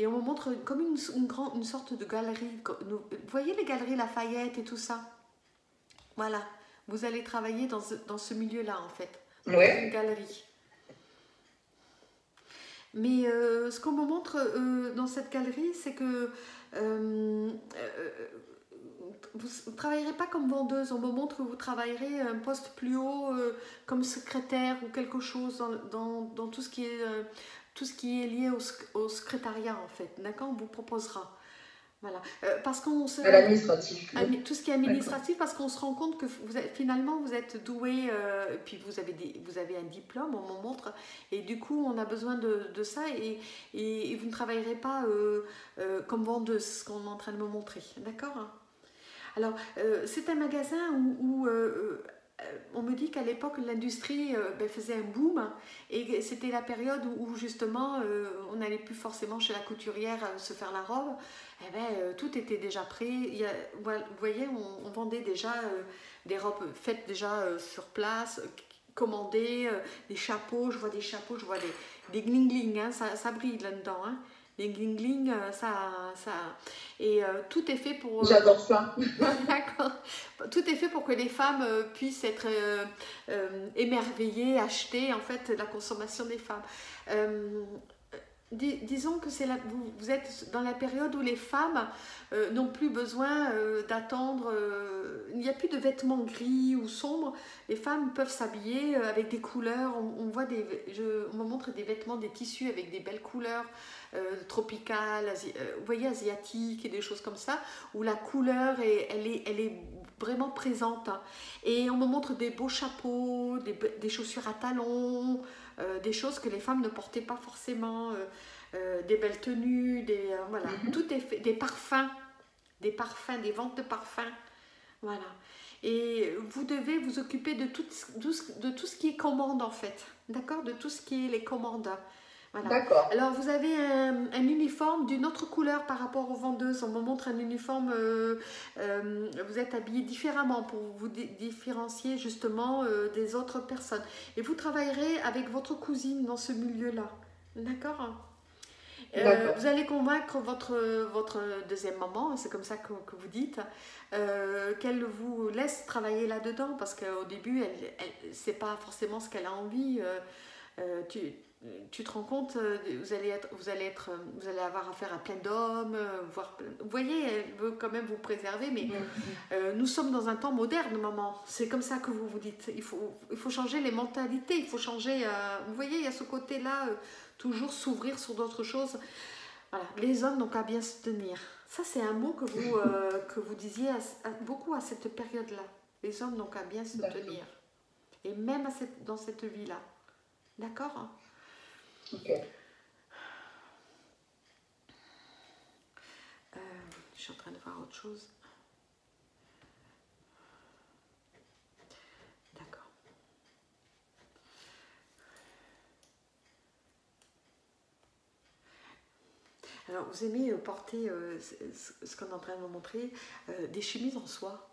Et on me montre comme une sorte de galerie. Vous voyez les galeries Lafayette et tout ça? Voilà, vous allez travailler dans ce milieu là en fait, dans une galerie. Mais ce qu'on me montre dans cette galerie, c'est que vous ne travaillerez pas comme vendeuse. On me montre que vous travaillerez un poste plus haut, comme secrétaire ou quelque chose dans tout ce qui est, lié au secrétariat, en fait. D'accord? On vous proposera. Voilà. Parce qu'on se... L'administratif. Tout ce qui est administratif, parce qu'on se rend compte que finalement vous êtes doué, puis vous avez un diplôme, on m'en montre, et du coup on a besoin de ça, et vous ne travaillerez pas comme vendeuse, ce qu'on est en train de me montrer, d'accord? Alors c'est un magasin où on me dit qu'à l'époque, l'industrie faisait un boom, et c'était la période où justement, on n'allait plus forcément chez la couturière se faire la robe. Eh bien, tout était déjà prêt. Vous voyez, on vendait déjà des robes faites déjà sur place, commandées, des chapeaux. Je vois des chapeaux, je vois des gling-gling, hein, ça brille là-dedans. Hein. Les gling-gling, ça... Et tout est fait pour... J'adore ça. D'accord. Tout est fait pour que les femmes puissent être émerveillées, acheter, en fait, la consommation des femmes. Disons que vous êtes dans la période où les femmes n'ont plus besoin d'attendre. Il n'y a plus de vêtements gris ou sombres. Les femmes peuvent s'habiller avec des couleurs. On voit on me montre des vêtements, des tissus avec des belles couleurs tropicales, vous voyez, asiatiques et des choses comme ça, où la couleur elle est vraiment présente. Et on me montre des beaux chapeaux, des chaussures à talons. Des choses que les femmes ne portaient pas forcément, des belles tenues, voilà, tout est fait, des ventes de parfums, voilà. Et vous devez vous occuper de tout ce qui est commande en fait, d'accord, de tout ce qui est les commandes. Voilà. D'accord. Alors vous avez un uniforme d'une autre couleur par rapport aux vendeuses. On me montre un uniforme, vous êtes habillé différemment pour vous différencier justement des autres personnes. Et vous travaillerez avec votre cousine dans ce milieu-là. D'accord? Vous allez convaincre votre deuxième maman, c'est comme ça que vous dites, qu'elle vous laisse travailler là-dedans, parce qu'au début, c'est pas forcément ce qu'elle a envie. Tu te rends compte, vous allez avoir affaire à plein d'hommes, vous voyez, elle veut quand même vous préserver, mais nous sommes dans un temps moderne, maman. C'est comme ça que vous vous dites. Il faut changer les mentalités, il faut changer. Vous voyez, il y a ce côté-là, toujours s'ouvrir sur d'autres choses. Voilà. Les hommes n'ont qu'à bien se tenir. Ça, c'est un mot que vous disiez beaucoup à cette période-là. Les hommes n'ont qu'à bien se tenir. Et même dans cette vie-là. D'accord. Ok. Je suis en train de voir autre chose. D'accord. Alors, vous aimez porter ce qu'on est en train de vous montrer, des chemises en soie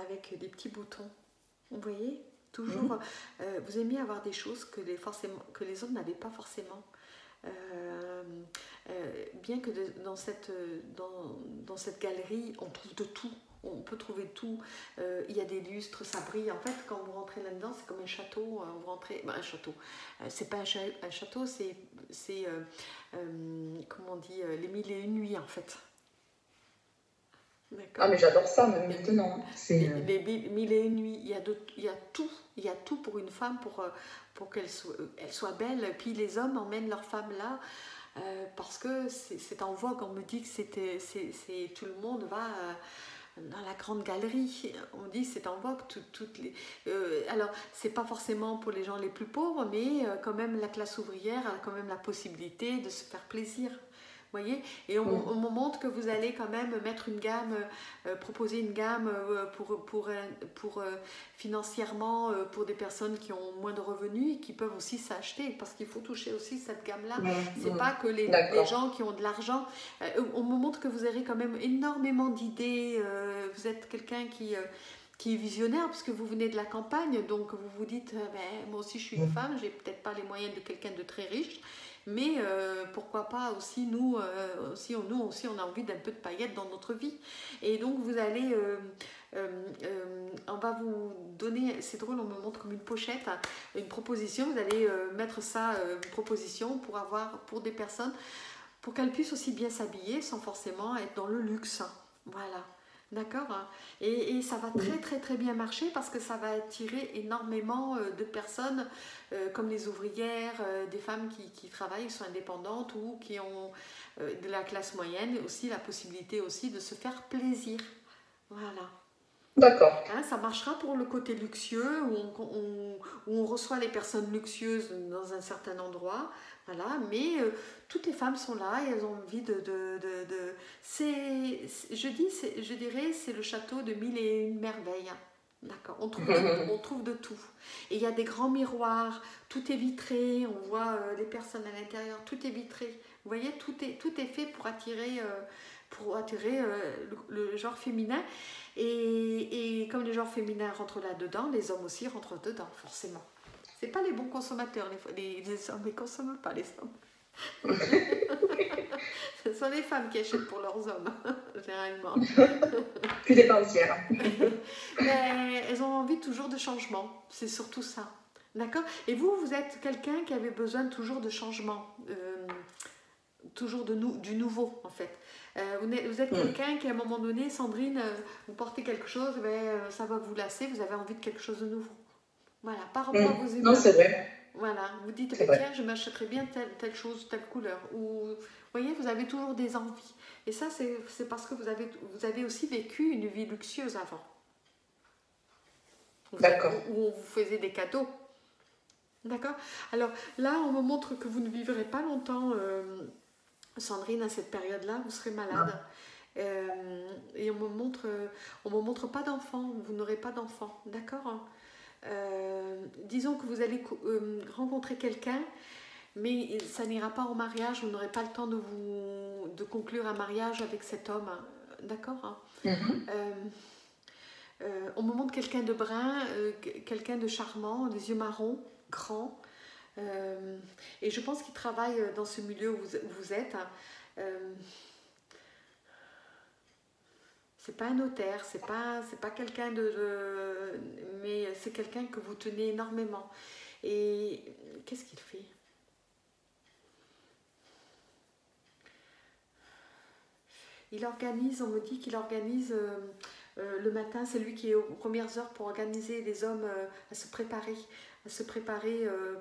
avec des petits boutons. Vous voyez ? Toujours, vous aimez avoir des choses que les hommes n'avaient pas forcément. Bien que dans cette galerie, on trouve de tout, on peut trouver tout. Il y a des lustres, ça brille. En fait, quand vous rentrez là-dedans, c'est comme un château. Vous rentrez, ben, un château. C'est pas un château, c'est comment on dit, les mille et une nuits en fait. Ah mais j'adore ça même maintenant. Les mille et une nuits, il y a tout, il y a tout pour une femme, pour qu'elle soit belle. Puis les hommes emmènent leurs femmes là parce que c'est en vogue. On me dit que tout le monde va dans la grande galerie. On dit que c'est en vogue. Alors c'est pas forcément pour les gens les plus pauvres, mais quand même la classe ouvrière a quand même la possibilité de se faire plaisir. Voyez, et on montre que vous allez quand même mettre une gamme, proposer une gamme pour financièrement pour des personnes qui ont moins de revenus et qui peuvent aussi s'acheter, parce qu'il faut toucher aussi cette gamme-là. C'est pas que les gens qui ont de l'argent. On me montre que vous avez quand même énormément d'idées. Vous êtes quelqu'un qui est visionnaire, parce que vous venez de la campagne, donc vous vous dites, ben, moi aussi je suis une femme, j'ai peut-être pas les moyens de quelqu'un de très riche. Mais pourquoi pas aussi nous aussi on a envie d'un peu de paillettes dans notre vie, et donc vous allez on va vous donner, c'est drôle, on me montre comme une pochette, hein, une proposition. Vous allez mettre ça, une proposition pour des personnes, pour qu'elles puissent aussi bien s'habiller sans forcément être dans le luxe. Voilà. D'accord, et ça va très bien marcher, parce que ça va attirer énormément de personnes comme les ouvrières, des femmes qui travaillent, qui sont indépendantes ou qui ont de la classe moyenne aussi la possibilité aussi de se faire plaisir. Voilà. D'accord. Hein, ça marchera pour le côté luxueux, où on reçoit les personnes luxueuses dans un certain endroit. Voilà, mais toutes les femmes sont là et elles ont envie de... Je dirais, c'est le château de mille et une merveilles. D'accord, on trouve de tout. Et il y a des grands miroirs, tout est vitré, on voit les personnes à l'intérieur, tout est vitré. Vous voyez, tout est fait pour attirer le genre féminin. Et comme le genre féminin rentre là-dedans, les hommes aussi rentrent dedans, forcément. C'est pas les bons consommateurs, les hommes, ils ne consomment pas les hommes. Ce sont les femmes qui achètent pour leurs hommes, généralement. Plus dépensières. Mais elles ont envie toujours de changement, c'est surtout ça. D'accord? Et vous êtes quelqu'un qui avait besoin toujours de changement, toujours du nouveau, en fait. Vous êtes quelqu'un qui, à un moment donné, Sandrine, vous portez quelque chose, ben, ça va vous lasser, vous avez envie de quelque chose de nouveau. Voilà, par rapport à vos émotions. Non, c'est vrai. Voilà, vous dites, bah, tiens, je m'achèterais bien telle chose, telle couleur. Ou, vous voyez, vous avez toujours des envies. Et ça, c'est parce que vous avez aussi vécu une vie luxueuse avant. D'accord. Où on vous faisait des cadeaux. D'accord. Alors là, on me montre que vous ne vivrez pas longtemps, Sandrine, à cette période-là. Vous serez malade. Ah. Et on me montre pas d'enfant. Vous n'aurez pas d'enfant. D'accord. Disons que vous allez rencontrer quelqu'un, mais ça n'ira pas au mariage, vous n'aurez pas le temps de conclure un mariage avec cet homme, hein. D'accord, hein? On me montre quelqu'un de brun, quelqu'un de charmant, des yeux marrons, grand, Et je pense qu'ils travaillent dans ce milieu où vous êtes. C'est pas un notaire, c'est pas quelqu'un de... Mais c'est quelqu'un que vous tenez énormément. Et qu'est-ce qu'il fait? Il organise, on me dit qu'il organise le matin, c'est lui qui est aux premières heures pour organiser les hommes à se préparer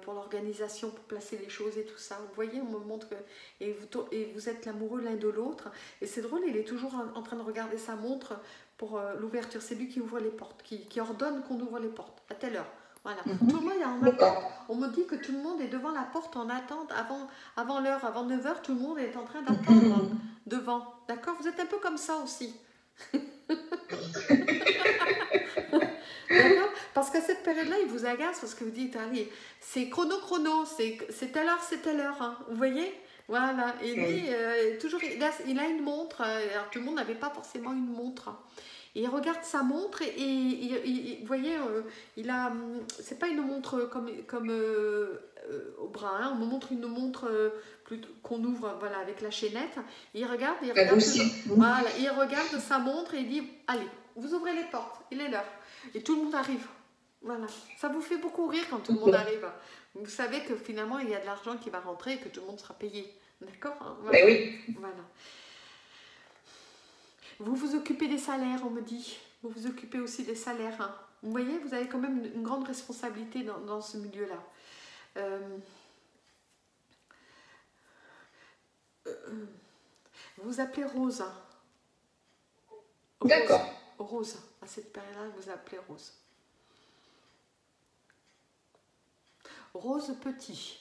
pour l'organisation, pour placer les choses et tout ça. Vous voyez, on me montre que, et vous êtes l'amoureux l'un de l'autre. Et c'est drôle, il est toujours en train de regarder sa montre pour l'ouverture. C'est lui qui ouvre les portes, qui ordonne qu'on ouvre les portes à telle heure. Voilà. Mm-hmm. Tout le monde est en attente. On me dit que tout le monde est devant la porte en attente avant l'heure, avant 9h, tout le monde est en train d'attendre devant. D'accord? Vous êtes un peu comme ça aussi. D'accord? Parce qu'à cette période-là, il vous agace parce que vous dites, allez, c'est chrono, c'est telle heure, hein. Vous voyez? Voilà. Et lui, toujours, il a une montre. Alors, tout le monde n'avait pas forcément une montre. Et il regarde sa montre et vous voyez, c'est pas une montre comme au bras, hein, on me montre une montre qu'on ouvre voilà, avec la chaînette. Et il regarde sa montre et il dit, allez, vous ouvrez les portes, il est l'heure. Et tout le monde arrive. Voilà. Ça vous fait beaucoup rire quand tout le monde arrive. Vous savez que finalement, il y a de l'argent qui va rentrer et que tout le monde sera payé. D'accord? Voilà. Oui. Voilà. Vous vous occupez des salaires, on me dit. Vous vous occupez aussi des salaires. Hein. Vous voyez, vous avez quand même une grande responsabilité dans ce milieu-là. Vous appelez Rose. D'accord. Rose. À cette période-là, vous appelez Rose. Rose Petit.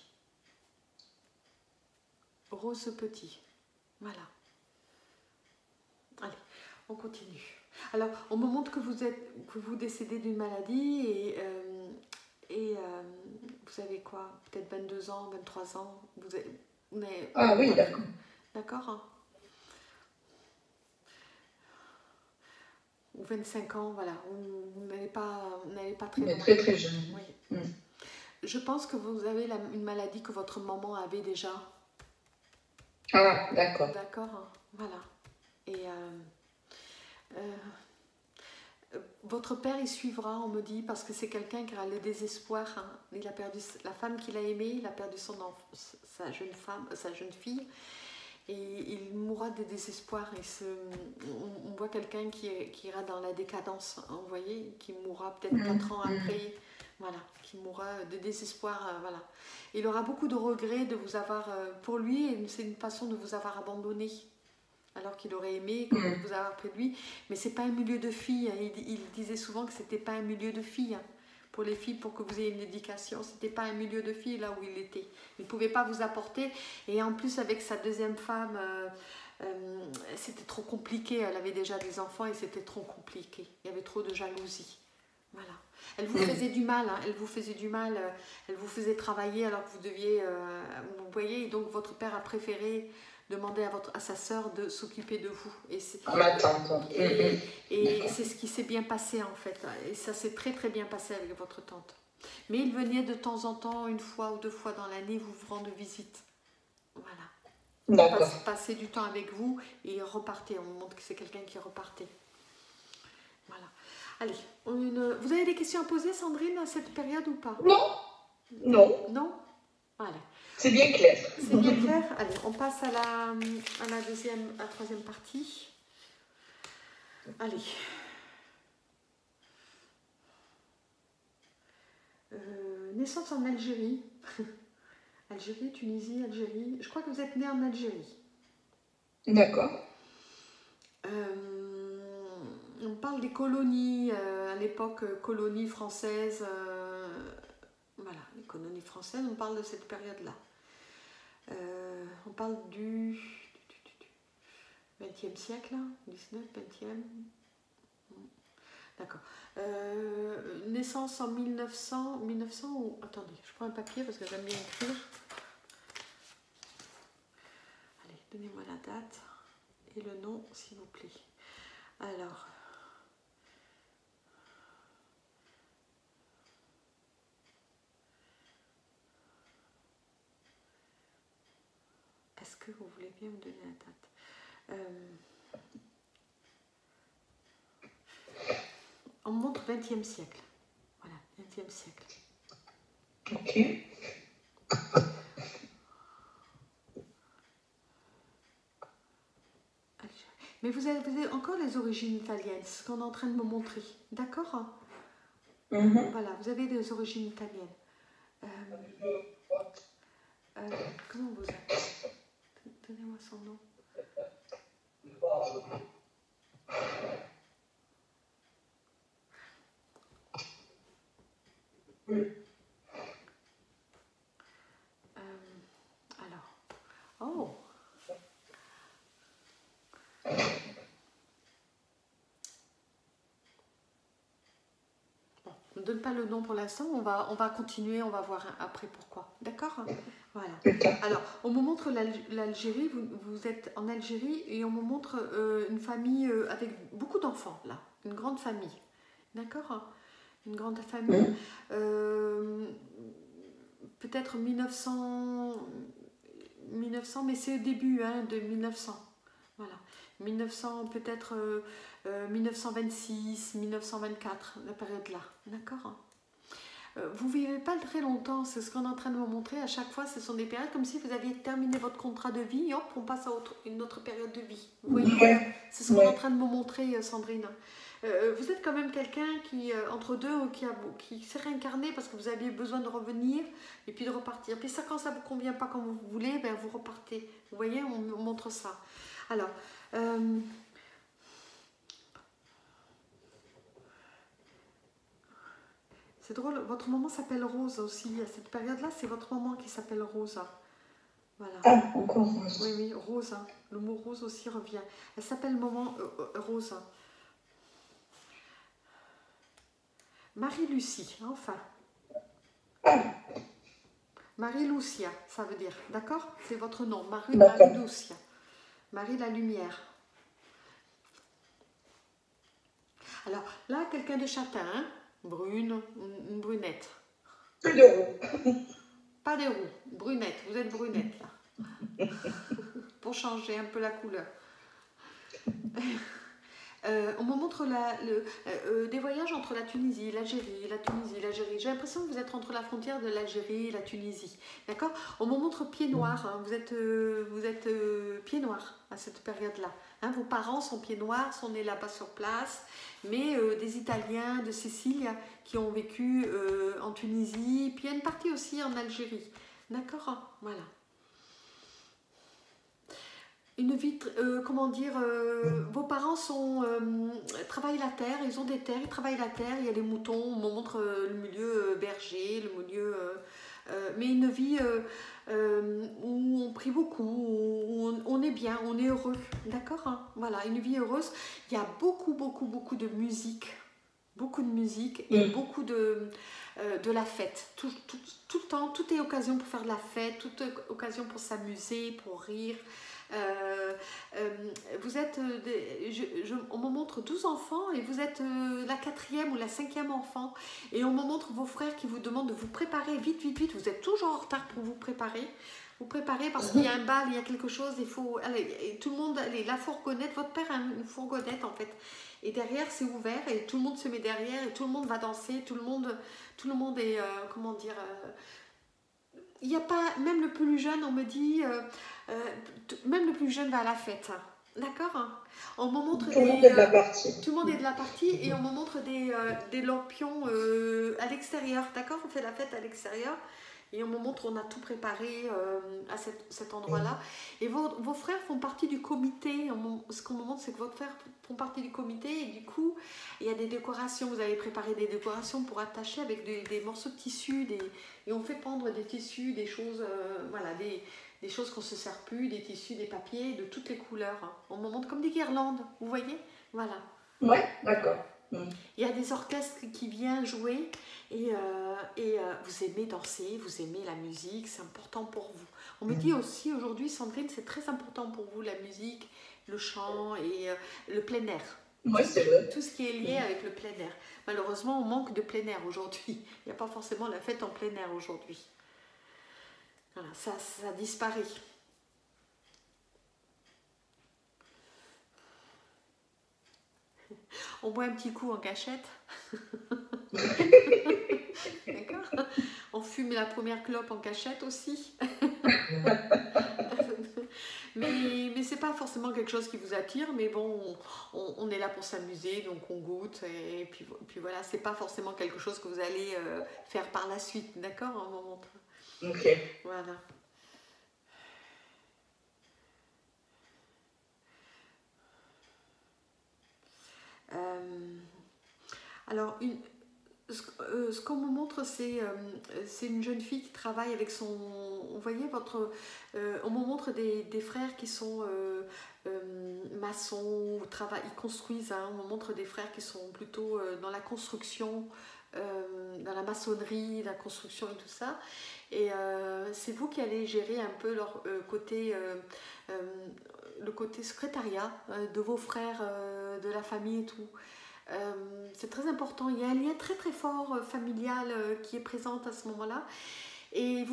Rose Petit. Voilà. Allez, on continue. Alors, on me montre que vous décédez d'une maladie et vous avez quoi? Peut-être 22 ans, 23 ans. Mais, ah oui, d'accord. D'accord. Hein, ou 25 ans, voilà. Vous n'allez pas très loin. Très, très jeune. Oui. Mmh. Je pense que vous avez une maladie que votre maman avait déjà. Ah, d'accord. D'accord, hein, voilà. Et votre père, il suivra, on me dit, parce que c'est quelqu'un qui a le désespoir. Hein. Il a perdu la femme qu'il a aimée, il a perdu sa jeune fille. Et il mourra de désespoir. On voit quelqu'un qui ira dans la décadence, hein, vous voyez, qui mourra peut-être 4 ans après. Voilà, qui mourra de désespoir. Voilà. Il aura beaucoup de regrets de vous avoir... pour lui, c'est une façon de vous avoir abandonné. Alors qu'il aurait aimé vous avoir pris de lui. Mais ce n'est pas un milieu de filles. Il disait souvent que ce n'était pas un milieu de filles. Pour les filles, pour que vous ayez une éducation, ce n'était pas un milieu de filles là où il était. Il ne pouvait pas vous apporter. Et en plus, avec sa deuxième femme, c'était trop compliqué. Elle avait déjà des enfants et c'était trop compliqué. Il y avait trop de jalousie. Voilà. Elle vous faisait du mal, hein. Elle vous faisait du mal, elle vous faisait travailler alors que vous deviez... vous voyez, et donc votre père a préféré... demander à sa sœur de s'occuper de vous. Et c'est ce qui s'est bien passé en fait. Et ça s'est très très bien passé avec votre tante. Mais il venait de temps en temps, une fois ou deux fois dans l'année, vous rendre visite. Voilà. Il passait du temps avec vous et il repartait. On me montre que c'est quelqu'un qui repartait. Voilà. Allez, vous avez des questions à poser, Sandrine, à cette période ou pas? Non. Non. Non. Voilà. C'est bien clair. C'est bien clair. Allez, on passe à la deuxième, à la troisième partie. Allez. Naissance en Algérie. Algérie, Tunisie, Algérie. Je crois que vous êtes née en Algérie. D'accord. On parle des colonies, à l'époque, colonies françaises. Voilà, les colonies françaises, on parle de cette période-là. On parle du XXe siècle, hein, 19, 20e. D'accord. Naissance en 1900 ou... Attendez, je prends un papier parce que j'aime bien écrire. Allez, donnez-moi la date et le nom, s'il vous plaît. Alors... Est-ce que vous voulez bien me donner la date? On me montre 20e siècle. Voilà, 20e siècle. Ok. Mais vous avez encore les origines italiennes, ce qu'on est en train de me montrer. D'accord? Mm-hmm. Voilà, vous avez des origines italiennes. Comment vous appelez? Donnez-moi son nom. Alors. Oh! On ne donne pas le nom pour l'instant, on va continuer, on va voir après pourquoi. D'accord? Voilà. Alors, on me montre l'Algérie, vous êtes en Algérie et on me montre une famille avec beaucoup d'enfants, là, une grande famille. D'accord? Une grande famille. Peut-être 1900, mais c'est au début hein, de 1900. Voilà. 1900, peut-être 1926, 1924, la période-là, d'accord? Vous ne vivez pas très longtemps, c'est ce qu'on est en train de vous montrer. À chaque fois, ce sont des périodes comme si vous aviez terminé votre contrat de vie, et hop, on passe à une autre période de vie. Vous voyez, c'est ce qu'on est en train de vous montrer, Sandrine. Vous êtes quand même quelqu'un qui, entre deux, qui s'est réincarné parce que vous aviez besoin de revenir et puis de repartir. Puis ça, quand ça ne vous convient pas comme vous voulez, ben, vous repartez. Vous voyez, on montre ça. Alors, c'est drôle, votre maman s'appelle Rose aussi. À cette période-là, c'est votre maman qui s'appelle Rose. Voilà. Ah, encore Rose. Oui, oui, Rose. Le mot Rose aussi revient. Elle s'appelle maman Rose. Marie-Lucie, enfin. Marie-Lucie, ça veut dire, d'accord? C'est votre nom, Marie-Lucie. Marie de la Lumière. Alors, là, quelqu'un de châtain, hein? Brune, une brunette. Pas de roux. Pas de roux, brunette, vous êtes brunette, là. Pour changer un peu la couleur. On me montre des voyages entre la Tunisie, l'Algérie, l'Algérie. J'ai l'impression que vous êtes entre la frontière de l'Algérie et la Tunisie. D'accord? On me montre pieds noirs. Hein. Vous êtes pieds noirs à cette période-là. Hein, vos parents sont pieds noirs, sont nés là-bas sur place, mais des Italiens de Sicile qui ont vécu en Tunisie, puis il y a une partie aussi en Algérie. D'accord? Voilà. Une vie, comment dire, vos parents sont, travaillent la terre, ils ont des terres, ils travaillent la terre, il y a des moutons, on montre le milieu berger, le milieu, mais une vie où on prie beaucoup, où on est bien, on est heureux, d'accord hein? Voilà, une vie heureuse, il y a beaucoup de musique. Beaucoup de musique et beaucoup de la fête. Tout le temps, tout est occasion pour faire de la fête, toute occasion pour s'amuser, pour rire. Vous êtes, on me montre 12 enfants et vous êtes la 4e ou la 5e enfant. Et on me montre vos frères qui vous demandent de vous préparer vite. Vous êtes toujours en retard pour vous préparer. Vous préparez parce qu'il y a un bal, il y a quelque chose, il faut... Allez, tout le monde, allez, la fourgonnette, votre père a une fourgonnette en fait. Et derrière, c'est ouvert et tout le monde se met derrière et tout le monde va danser, tout le monde est, comment dire... Il n'y a pas... Même le plus jeune, on me dit... même le plus jeune va à la fête. Hein. D'accord? On me montre tout le monde est de la partie. Tout le monde est de la partie et on me montre des lampions à l'extérieur. D'accord? On fait la fête à l'extérieur. Et on me montre, on a tout préparé à cet endroit-là. Et vos frères font partie du comité. Ce qu'on me montre, c'est que vos frères font partie du comité. Et du coup, il y a des décorations. Vous avez préparé des décorations pour attacher avec des morceaux de tissu. Et on fait pendre des tissus, des choses voilà, des choses qu'on ne se sert plus, des tissus, des papiers, de toutes les couleurs. Hein. On me montre comme des guirlandes, vous voyez? Voilà. Ouais, d'accord. Il y a des orchestres qui viennent jouer et vous aimez danser, vous aimez la musique, c'est important pour vous. On me dit aussi aujourd'hui, Sandrine, c'est très important pour vous la musique, le chant et le plein air. Oui, c'est vrai. Tout ce qui est lié avec le plein air. Malheureusement, on manque de plein air aujourd'hui. Il n'y a pas forcément la fête en plein air aujourd'hui. Voilà, ça disparaît. On boit un petit coup en cachette. D'accord. On fume la première clope en cachette aussi. Mais c'est pas forcément quelque chose qui vous attire, mais bon, on est là pour s'amuser, donc on goûte, et puis voilà, c'est pas forcément quelque chose que vous allez faire par la suite, d'accord, un moment. Ok. Voilà. Alors, ce qu'on me montre, c'est une jeune fille qui travaille avec son... Vous voyez, on me montre des frères qui sont maçons, ils construisent. Hein, on me montre des frères qui sont plutôt dans la construction, dans la maçonnerie, la construction et tout ça. Et c'est vous qui allez gérer un peu leur côté... le côté secrétariat de vos frères, de la famille et tout. C'est très important, il y a un lien très très fort familial qui est présent à ce moment-là. Et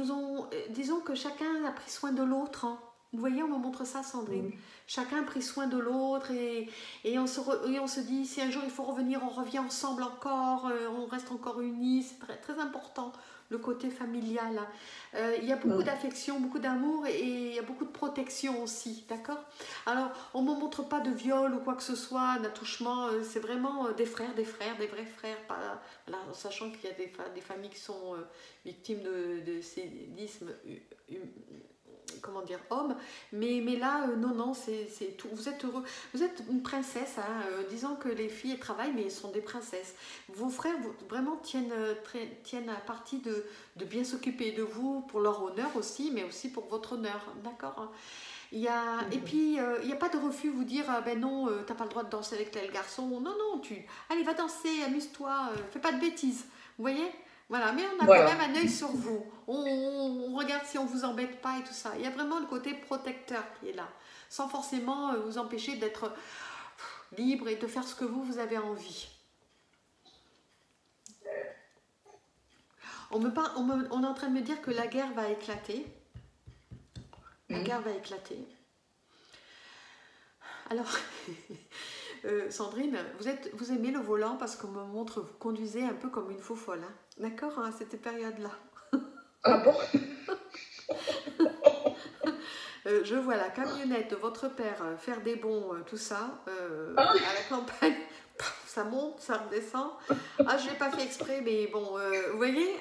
disons que chacun a pris soin de l'autre. Hein. Vous voyez, on me montre ça, Sandrine. Mmh. Chacun a pris soin de l'autre et on se dit, si un jour il faut revenir, on revient ensemble encore, on reste encore unis. C'est très, très important, le côté familial. Il y a beaucoup d'affection, beaucoup d'amour et il y a beaucoup de protection aussi, d'accord? Alors, on ne me montre pas de viol ou quoi que ce soit, d'attouchement, c'est vraiment des vrais frères, pas, voilà, en sachant qu'il y a des familles qui sont victimes de sédisme, comment dire, homme, mais là, non, c'est tout. Vous êtes heureux, vous êtes une princesse, hein, disons que les filles travaillent, mais elles sont des princesses. Vos frères vraiment tiennent à partie de bien s'occuper de vous, pour leur honneur aussi, mais aussi pour votre honneur, d'accord? Et puis, il n'y a pas de refus, vous dire, ben non, t'as pas le droit de danser avec tel garçon, non, allez, va danser, amuse-toi, fais pas de bêtises, vous voyez? Voilà, mais on a quand même un œil sur vous. On regarde si on ne vous embête pas et tout ça. Il y a vraiment le côté protecteur qui est là, sans forcément vous empêcher d'être libre et de faire ce que vous avez envie. On est en train de me dire que la guerre va éclater. La guerre va éclater. Alors... Sandrine, vous aimez le volant parce qu'on me montre, vous conduisez un peu comme une faux folle, hein, d'accord, hein, à cette période-là. Ah bon? Je vois la camionnette de votre père faire des bonds, tout ça, à la campagne, ça monte, ça redescend. Ah, je ne l'ai pas fait exprès, mais bon, vous voyez.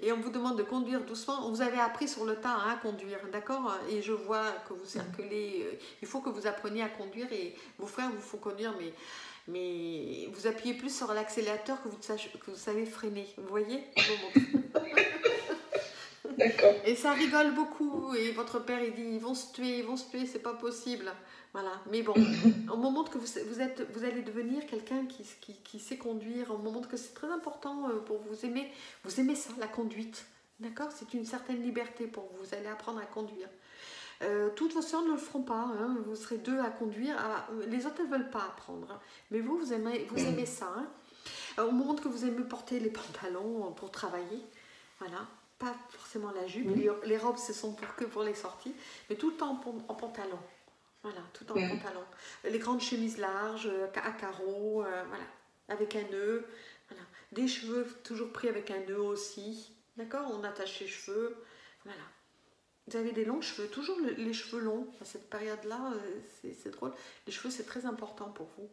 Et on vous demande de conduire doucement. On vous avait appris sur le tas à conduire, d'accord? Et je vois que vous circulez. Il faut que vous appreniez à conduire et vos frères vous font conduire, mais vous appuyez plus sur l'accélérateur que vous savez freiner, vous voyez? Bon. Et ça rigole beaucoup. Et votre père, il dit, ils vont se tuer, c'est pas possible. Voilà. Mais bon, on me montre que vous allez devenir quelqu'un qui sait conduire. On me montre que c'est très important pour vous. Vous aimez ça, la conduite. D'accord? C'est une certaine liberté pour vous. Vous allez apprendre à conduire. Toutes vos soeurs ne le feront pas. Hein. Vous serez deux à conduire. Les autres ne veulent pas apprendre. Hein. Mais vous aimez ça. Hein. On me montre que vous aimez porter les pantalons pour travailler. Voilà. Pas forcément la jupe, les robes ce sont que pour les sorties, mais tout le temps en pantalon, voilà, tout en pantalon. Les grandes chemises larges, à carreaux, voilà, avec un nœud, voilà. Des cheveux toujours pris avec un nœud aussi, d'accord, on attache les cheveux, voilà. Vous avez des longs cheveux, toujours les cheveux longs, à cette période-là, c'est drôle, les cheveux c'est très important pour vous.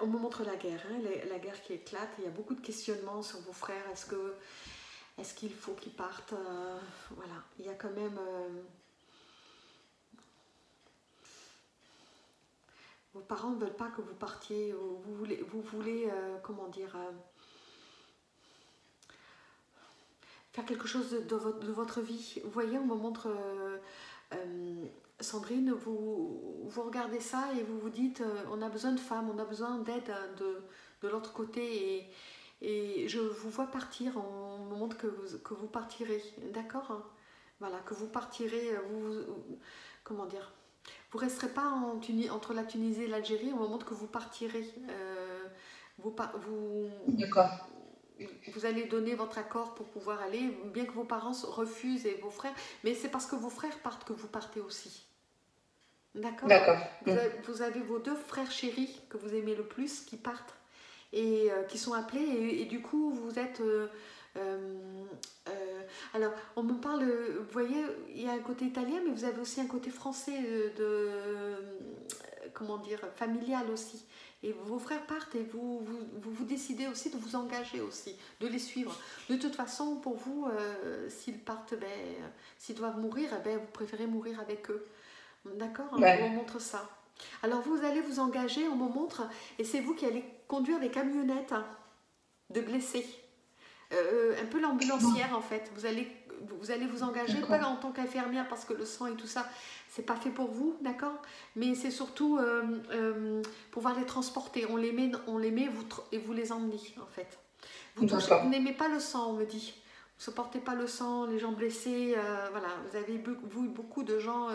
On me montre la guerre, hein, la guerre qui éclate. Il y a beaucoup de questionnements sur vos frères. Est-ce qu'il faut qu'ils partent? Voilà, il y a quand même... Vos parents ne veulent pas que vous partiez. Vous voulez comment dire... faire quelque chose de votre vie. Vous voyez, on me montre... Sandrine, vous regardez ça et vous vous dites, on a besoin de femmes, on a besoin d'aide de l'autre côté, et je vous vois partir, on me montre que vous partirez, d'accord? Voilà, que vous partirez, comment dire, vous ne resterez pas entre la Tunisie et l'Algérie, on me montre que vous partirez. D'accord. vous allez donner votre accord pour pouvoir aller, bien que vos parents refusent et vos frères, mais c'est parce que vos frères partent que vous partez aussi. D'accord. Vous avez vos deux frères chéris que vous aimez le plus qui partent et qui sont appelés et du coup vous êtes... alors, on me parle, vous voyez, il y a un côté italien, mais vous avez aussi un côté français comment dire, familial aussi. Et vos frères partent et vous décidez aussi de vous engager aussi, de les suivre. De toute façon, pour vous, s'ils partent, ben, s'ils doivent mourir, ben, vous préférez mourir avec eux. D'accord, hein, ouais. On montre ça. Alors, vous allez vous engager, on me montre, et c'est vous qui allez conduire des camionnettes hein, de blessés. Un peu l'ambulancière en fait, vous allez vous engager pas en tant qu'infirmière parce que le sang et tout ça c'est pas fait pour vous, d'accord, mais c'est surtout pouvoir les transporter, on les met et vous les emmenez en fait. Vous n'aimez pas le sang, on me dit, vous supportez pas le sang, les gens blessés, voilà, vous avez vu beaucoup de gens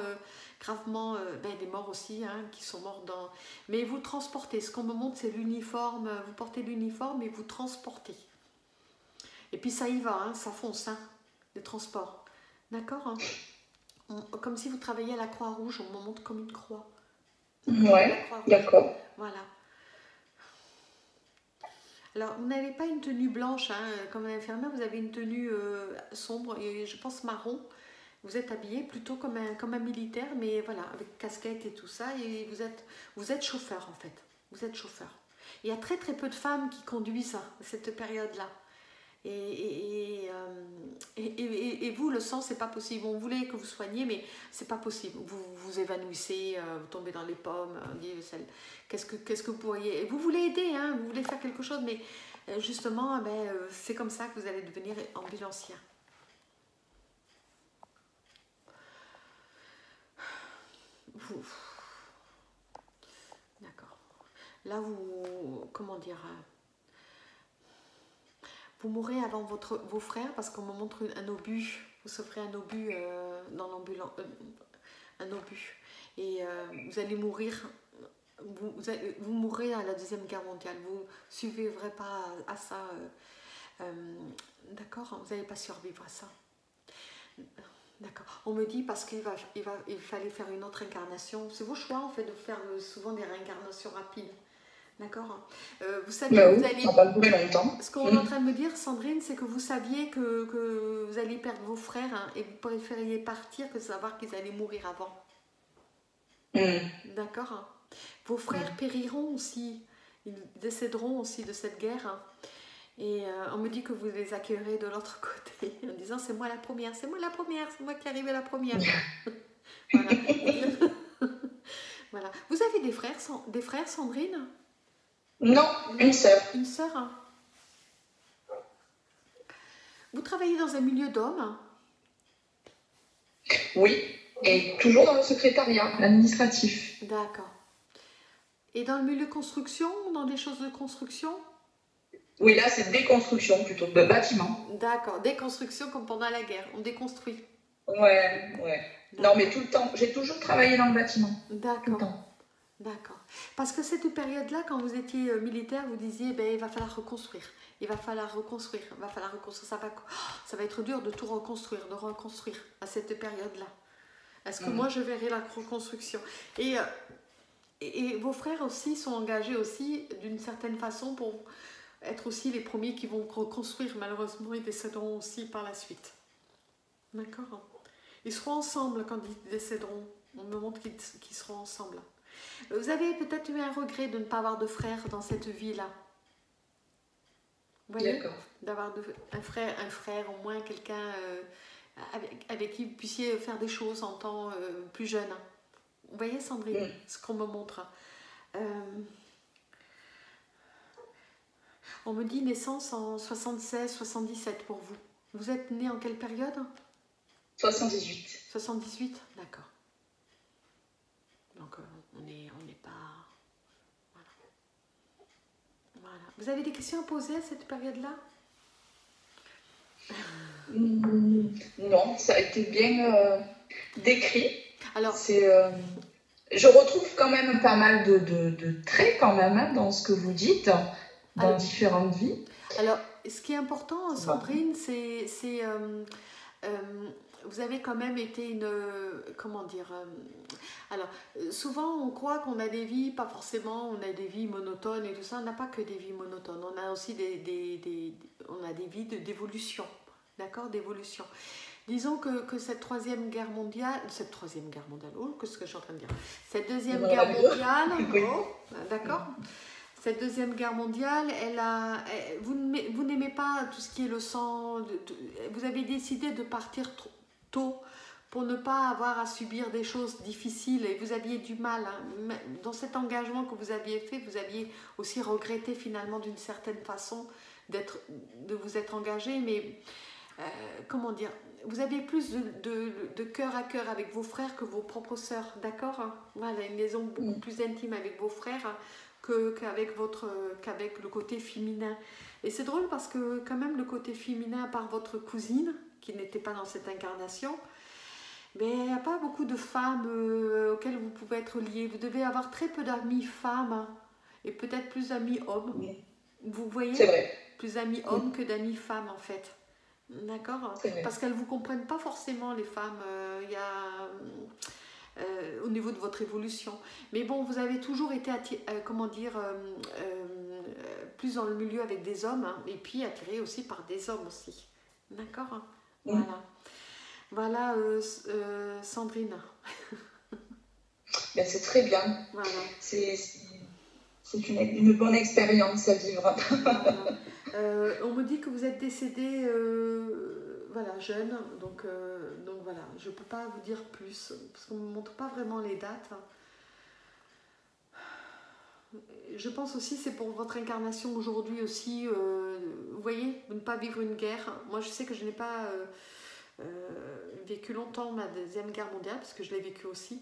gravement, ben, des morts aussi hein, qui sont morts dans, mais vous transportez, ce qu'on me montre c'est l'uniforme, vous portez l'uniforme et vous transportez. Et puis ça y va, hein, ça fonce, hein, les transports. D'accord hein, comme si vous travailliez à la Croix-Rouge, on me montre comme une croix. Ouais, d'accord. Voilà. Alors, vous n'avez pas une tenue blanche, hein, comme un infirmière, vous avez une tenue sombre, et je pense marron. Vous êtes habillé plutôt comme un militaire, mais voilà, avec casquette et tout ça. Et vous êtes chauffeur, en fait. Vous êtes chauffeur. Il y a très très peu de femmes qui conduisent hein, cette période-là. Et vous, le sang, c'est pas possible. On voulait que vous soigniez, mais c'est pas possible. Vous vous évanouissez, vous tombez dans les pommes. Qu'est-ce que vous pourriez... Et vous voulez aider, hein, vous voulez faire quelque chose, mais justement, ben, c'est comme ça que vous allez devenir ambulancière. D'accord. Là, vous... Comment dire... Vous mourrez avant vos frères parce qu'on me montre un obus. Vous souffrez un obus dans l'ambulance. Un obus. Et vous allez mourir. Vous mourrez à la Deuxième Guerre mondiale. Vous ne survivrez pas à ça. D'accord, vous n'allez pas survivre à ça. D'accord. On me dit parce qu'il fallait faire une autre incarnation. C'est vos choix en fait de faire souvent des réincarnations rapides. D'accord. Vous saviez oui, vous allez... Ça va durer longtemps. Ce qu'on est en train de me dire, Sandrine, c'est que vous saviez que vous alliez perdre vos frères hein, et vous préfériez partir que de savoir qu'ils allaient mourir avant. D'accord. Hein. Vos frères périront aussi. Ils décéderont aussi de cette guerre. Hein. Et on me dit que vous les accueillerez de l'autre côté en disant c'est moi la première, c'est moi la première, c'est moi qui arrive à la première. Voilà. Voilà. Vous avez des frères, Sandrine? Non, une sœur. Une sœur. Hein. Vous travaillez dans un milieu d'hommes hein. Oui, et toujours dans le secrétariat, l'administratif. D'accord. Et dans le milieu construction, dans des choses de construction? Oui, là c'est déconstruction plutôt, de bâtiment. D'accord, déconstruction comme pendant la guerre, on déconstruit. Ouais, ouais. Non mais tout le temps, j'ai toujours travaillé dans le bâtiment. D'accord. D'accord. Parce que cette période-là, quand vous étiez militaire, vous disiez, ben, il va falloir reconstruire, il va falloir reconstruire, il va falloir reconstruire, ça va être dur de tout reconstruire, de reconstruire à cette période-là. Est-ce que moi, je verrai la reconstruction? Et vos frères aussi sont engagés aussi, d'une certaine façon, pour être aussi les premiers qui vont reconstruire, malheureusement, ils décéderont aussi par la suite. D'accord. Ils seront ensemble quand ils décéderont, on me montre qu'ils seront ensemble. Vous avez peut-être eu un regret de ne pas avoir de frère dans cette vie-là. Vous voyez? D'avoir un frère, au moins quelqu'un avec qui vous puissiez faire des choses en temps plus jeune. Vous voyez, Sandrine, ce qu'on me montre. On me dit naissance en 76-77 pour vous. Vous êtes né en quelle période? 78. 78, d'accord. Donc, on n'est pas... Voilà. Voilà. Vous avez des questions à poser à cette période-là? Non, ça a été bien décrit. Alors, je retrouve quand même pas mal de traits quand même hein, dans ce que vous dites, dans différentes vies. Alors, ce qui est important, Sandrine, c'est... vous avez quand même été une... Comment dire... alors, souvent, on croit qu'on a des vies, pas forcément, on a des vies monotones et tout ça. On n'a pas que des vies monotones. On a aussi des vies d'évolution. D'accord, d'évolution. Disons que cette troisième guerre mondiale, oh, qu'est-ce que je suis en train de dire, cette deuxième guerre mondiale, oh, d'accord, cette deuxième guerre mondiale, elle a, vous n'aimez pas tout ce qui est le sang, vous avez décidé de partir tôt pour ne pas avoir à subir des choses difficiles et vous aviez du mal, hein. Dans cet engagement que vous aviez fait, vous aviez aussi regretté finalement d'une certaine façon de vous être engagé, mais comment dire, vous avez plus de cœur à cœur avec vos frères que vos propres sœurs, d'accord? Voilà, une liaison beaucoup plus intime avec vos frères qu'avec le côté féminin. Et c'est drôle parce que quand même le côté féminin, à part votre cousine, qui n'était pas dans cette incarnation, mais il n'y a pas beaucoup de femmes auxquelles vous pouvez être liées. Vous devez avoir très peu d'amis femmes et peut-être plus d'amis hommes. Vous voyez, plus d'amis hommes que d'amis femmes en fait. D'accord, parce qu'elles ne vous comprennent pas forcément les femmes au niveau de votre évolution. Mais bon, vous avez toujours été comment dire, plus dans le milieu avec des hommes, hein, et puis attiré aussi par des hommes aussi. D'accord, oui. Voilà, voilà Sandrine. Ben, c'est très bien. Voilà. C'est une bonne expérience à vivre. Voilà. On me dit que vous êtes décédée voilà, jeune, donc voilà, je ne peux pas vous dire plus, parce qu'on ne me montre pas vraiment les dates. Je pense aussi c'est pour votre incarnation aujourd'hui aussi, vous voyez, ne pas vivre une guerre. Moi je sais que je n'ai pas vécu longtemps ma deuxième guerre mondiale, parce que je l'ai vécu aussi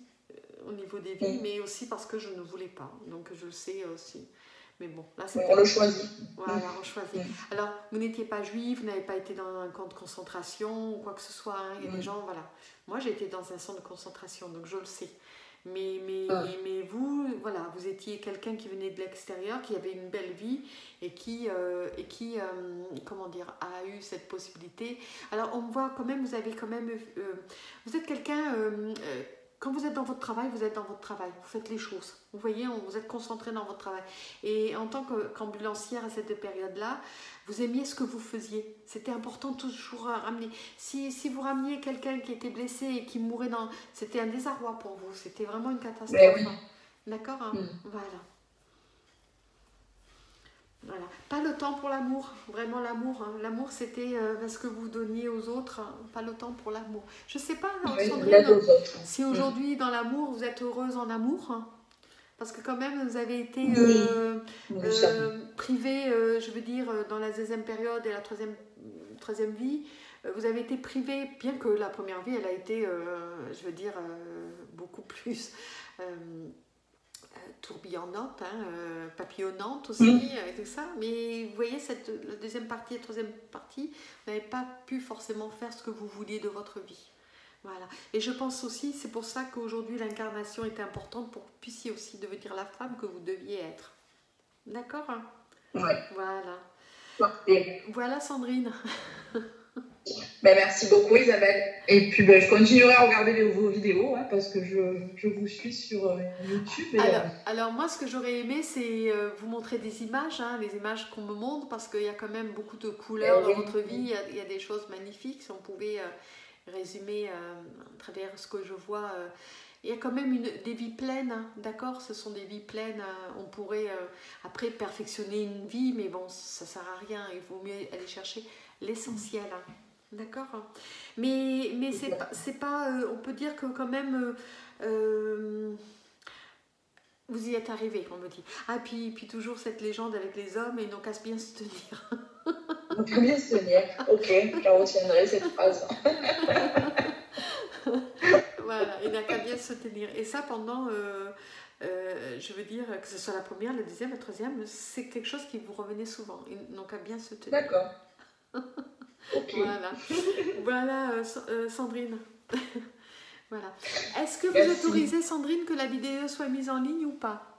au niveau des vies, mais aussi parce que je ne voulais pas, donc je le sais aussi. Mais bon, là, c'est... On le choisit. Voilà, on choisit. Alors, vous n'étiez pas juif, vous n'avez pas été dans un camp de concentration ou quoi que ce soit. Hein. Il y a des gens, voilà. Moi, j'ai été dans un centre de concentration, donc je le sais. Mais vous, voilà, vous étiez quelqu'un qui venait de l'extérieur, qui avait une belle vie et qui comment dire, a eu cette possibilité. Alors, on voit quand même, vous avez quand même... vous êtes quelqu'un... quand vous êtes dans votre travail, vous êtes dans votre travail. Vous faites les choses. Vous voyez, vous êtes concentré dans votre travail. Et en tant qu'ambulancière à cette période-là, vous aimiez ce que vous faisiez. C'était important toujours à ramener. Si vous rameniez quelqu'un qui était blessé et qui mourait dans... C'était un désarroi pour vous. C'était vraiment une catastrophe. Oui. D'accord, hein? Voilà. Voilà. Pas le temps pour l'amour. Vraiment l'amour. Hein. L'amour, c'était ce que vous donniez aux autres. Hein. Pas le temps pour l'amour. Je ne sais pas, Sandrine, si aujourd'hui, dans l'amour, vous êtes heureuse en amour. Hein. Parce que quand même, vous avez été privée, je veux dire, dans la deuxième période et la troisième vie. Vous avez été privée, bien que la première vie, elle a été, je veux dire, beaucoup plus... tourbillonnante, hein, papillonnante aussi, tout ça, mais vous voyez, la deuxième partie et la troisième partie, vous n'avez pas pu forcément faire ce que vous vouliez de votre vie. Voilà. Et je pense aussi, c'est pour ça qu'aujourd'hui l'incarnation est importante pour que vous puissiez aussi devenir la femme que vous deviez être. D'accord, hein? Ouais. Voilà. Parfait. Voilà Sandrine. Ben, merci beaucoup Isabelle, et puis ben, je continuerai à regarder vos vidéos, hein, parce que je vous suis sur YouTube. Et, alors moi ce que j'aurais aimé c'est vous montrer des images, hein, les images qu'on me montre, parce qu'il y a quand même beaucoup de couleurs dans votre vie, il y a des choses magnifiques, si on pouvait résumer à travers ce que je vois. Il y a quand même des vies pleines, hein, d'accord? Ce sont des vies pleines, hein. On pourrait après perfectionner une vie, mais bon, ça sert à rien, il vaut mieux aller chercher l'essentiel, hein. D'accord, mais c'est pas on peut dire que quand même vous y êtes arrivé, on me dit. Ah, puis toujours cette légende avec les hommes, et ils n'ont qu'à bien se tenir. Ils n'ont qu'à bien se tenir, ok, je retiendrai cette phrase. Voilà, il n'a qu'à bien se tenir. Et ça pendant, je veux dire, que ce soit la première, la deuxième, la troisième, c'est quelque chose qui vous revenait souvent. Ils n'ont qu'à bien se tenir. D'accord. Okay. Voilà, voilà Sandrine. Voilà. Est-ce que vous autorisez, Sandrine, que la vidéo soit mise en ligne ou pas?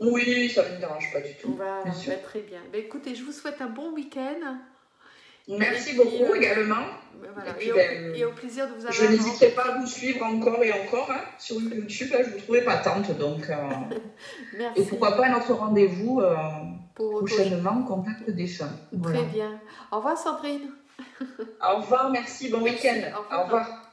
Oui, ça ne me dérange pas du tout. Voilà, bien très bien. Mais écoutez, je vous souhaite un bon week-end. Merci beaucoup également. Voilà. Et au plaisir de vous avoir. Je n'hésiterai pas à vous suivre encore et encore hein, sur YouTube. Là, je vous trouvais patente. Donc, merci. Et pourquoi pas notre rendez-vous prochainement, contact des chats. Voilà. Très bien. Au revoir Sandrine. Au revoir, merci. Bon week-end. Au revoir. Au revoir.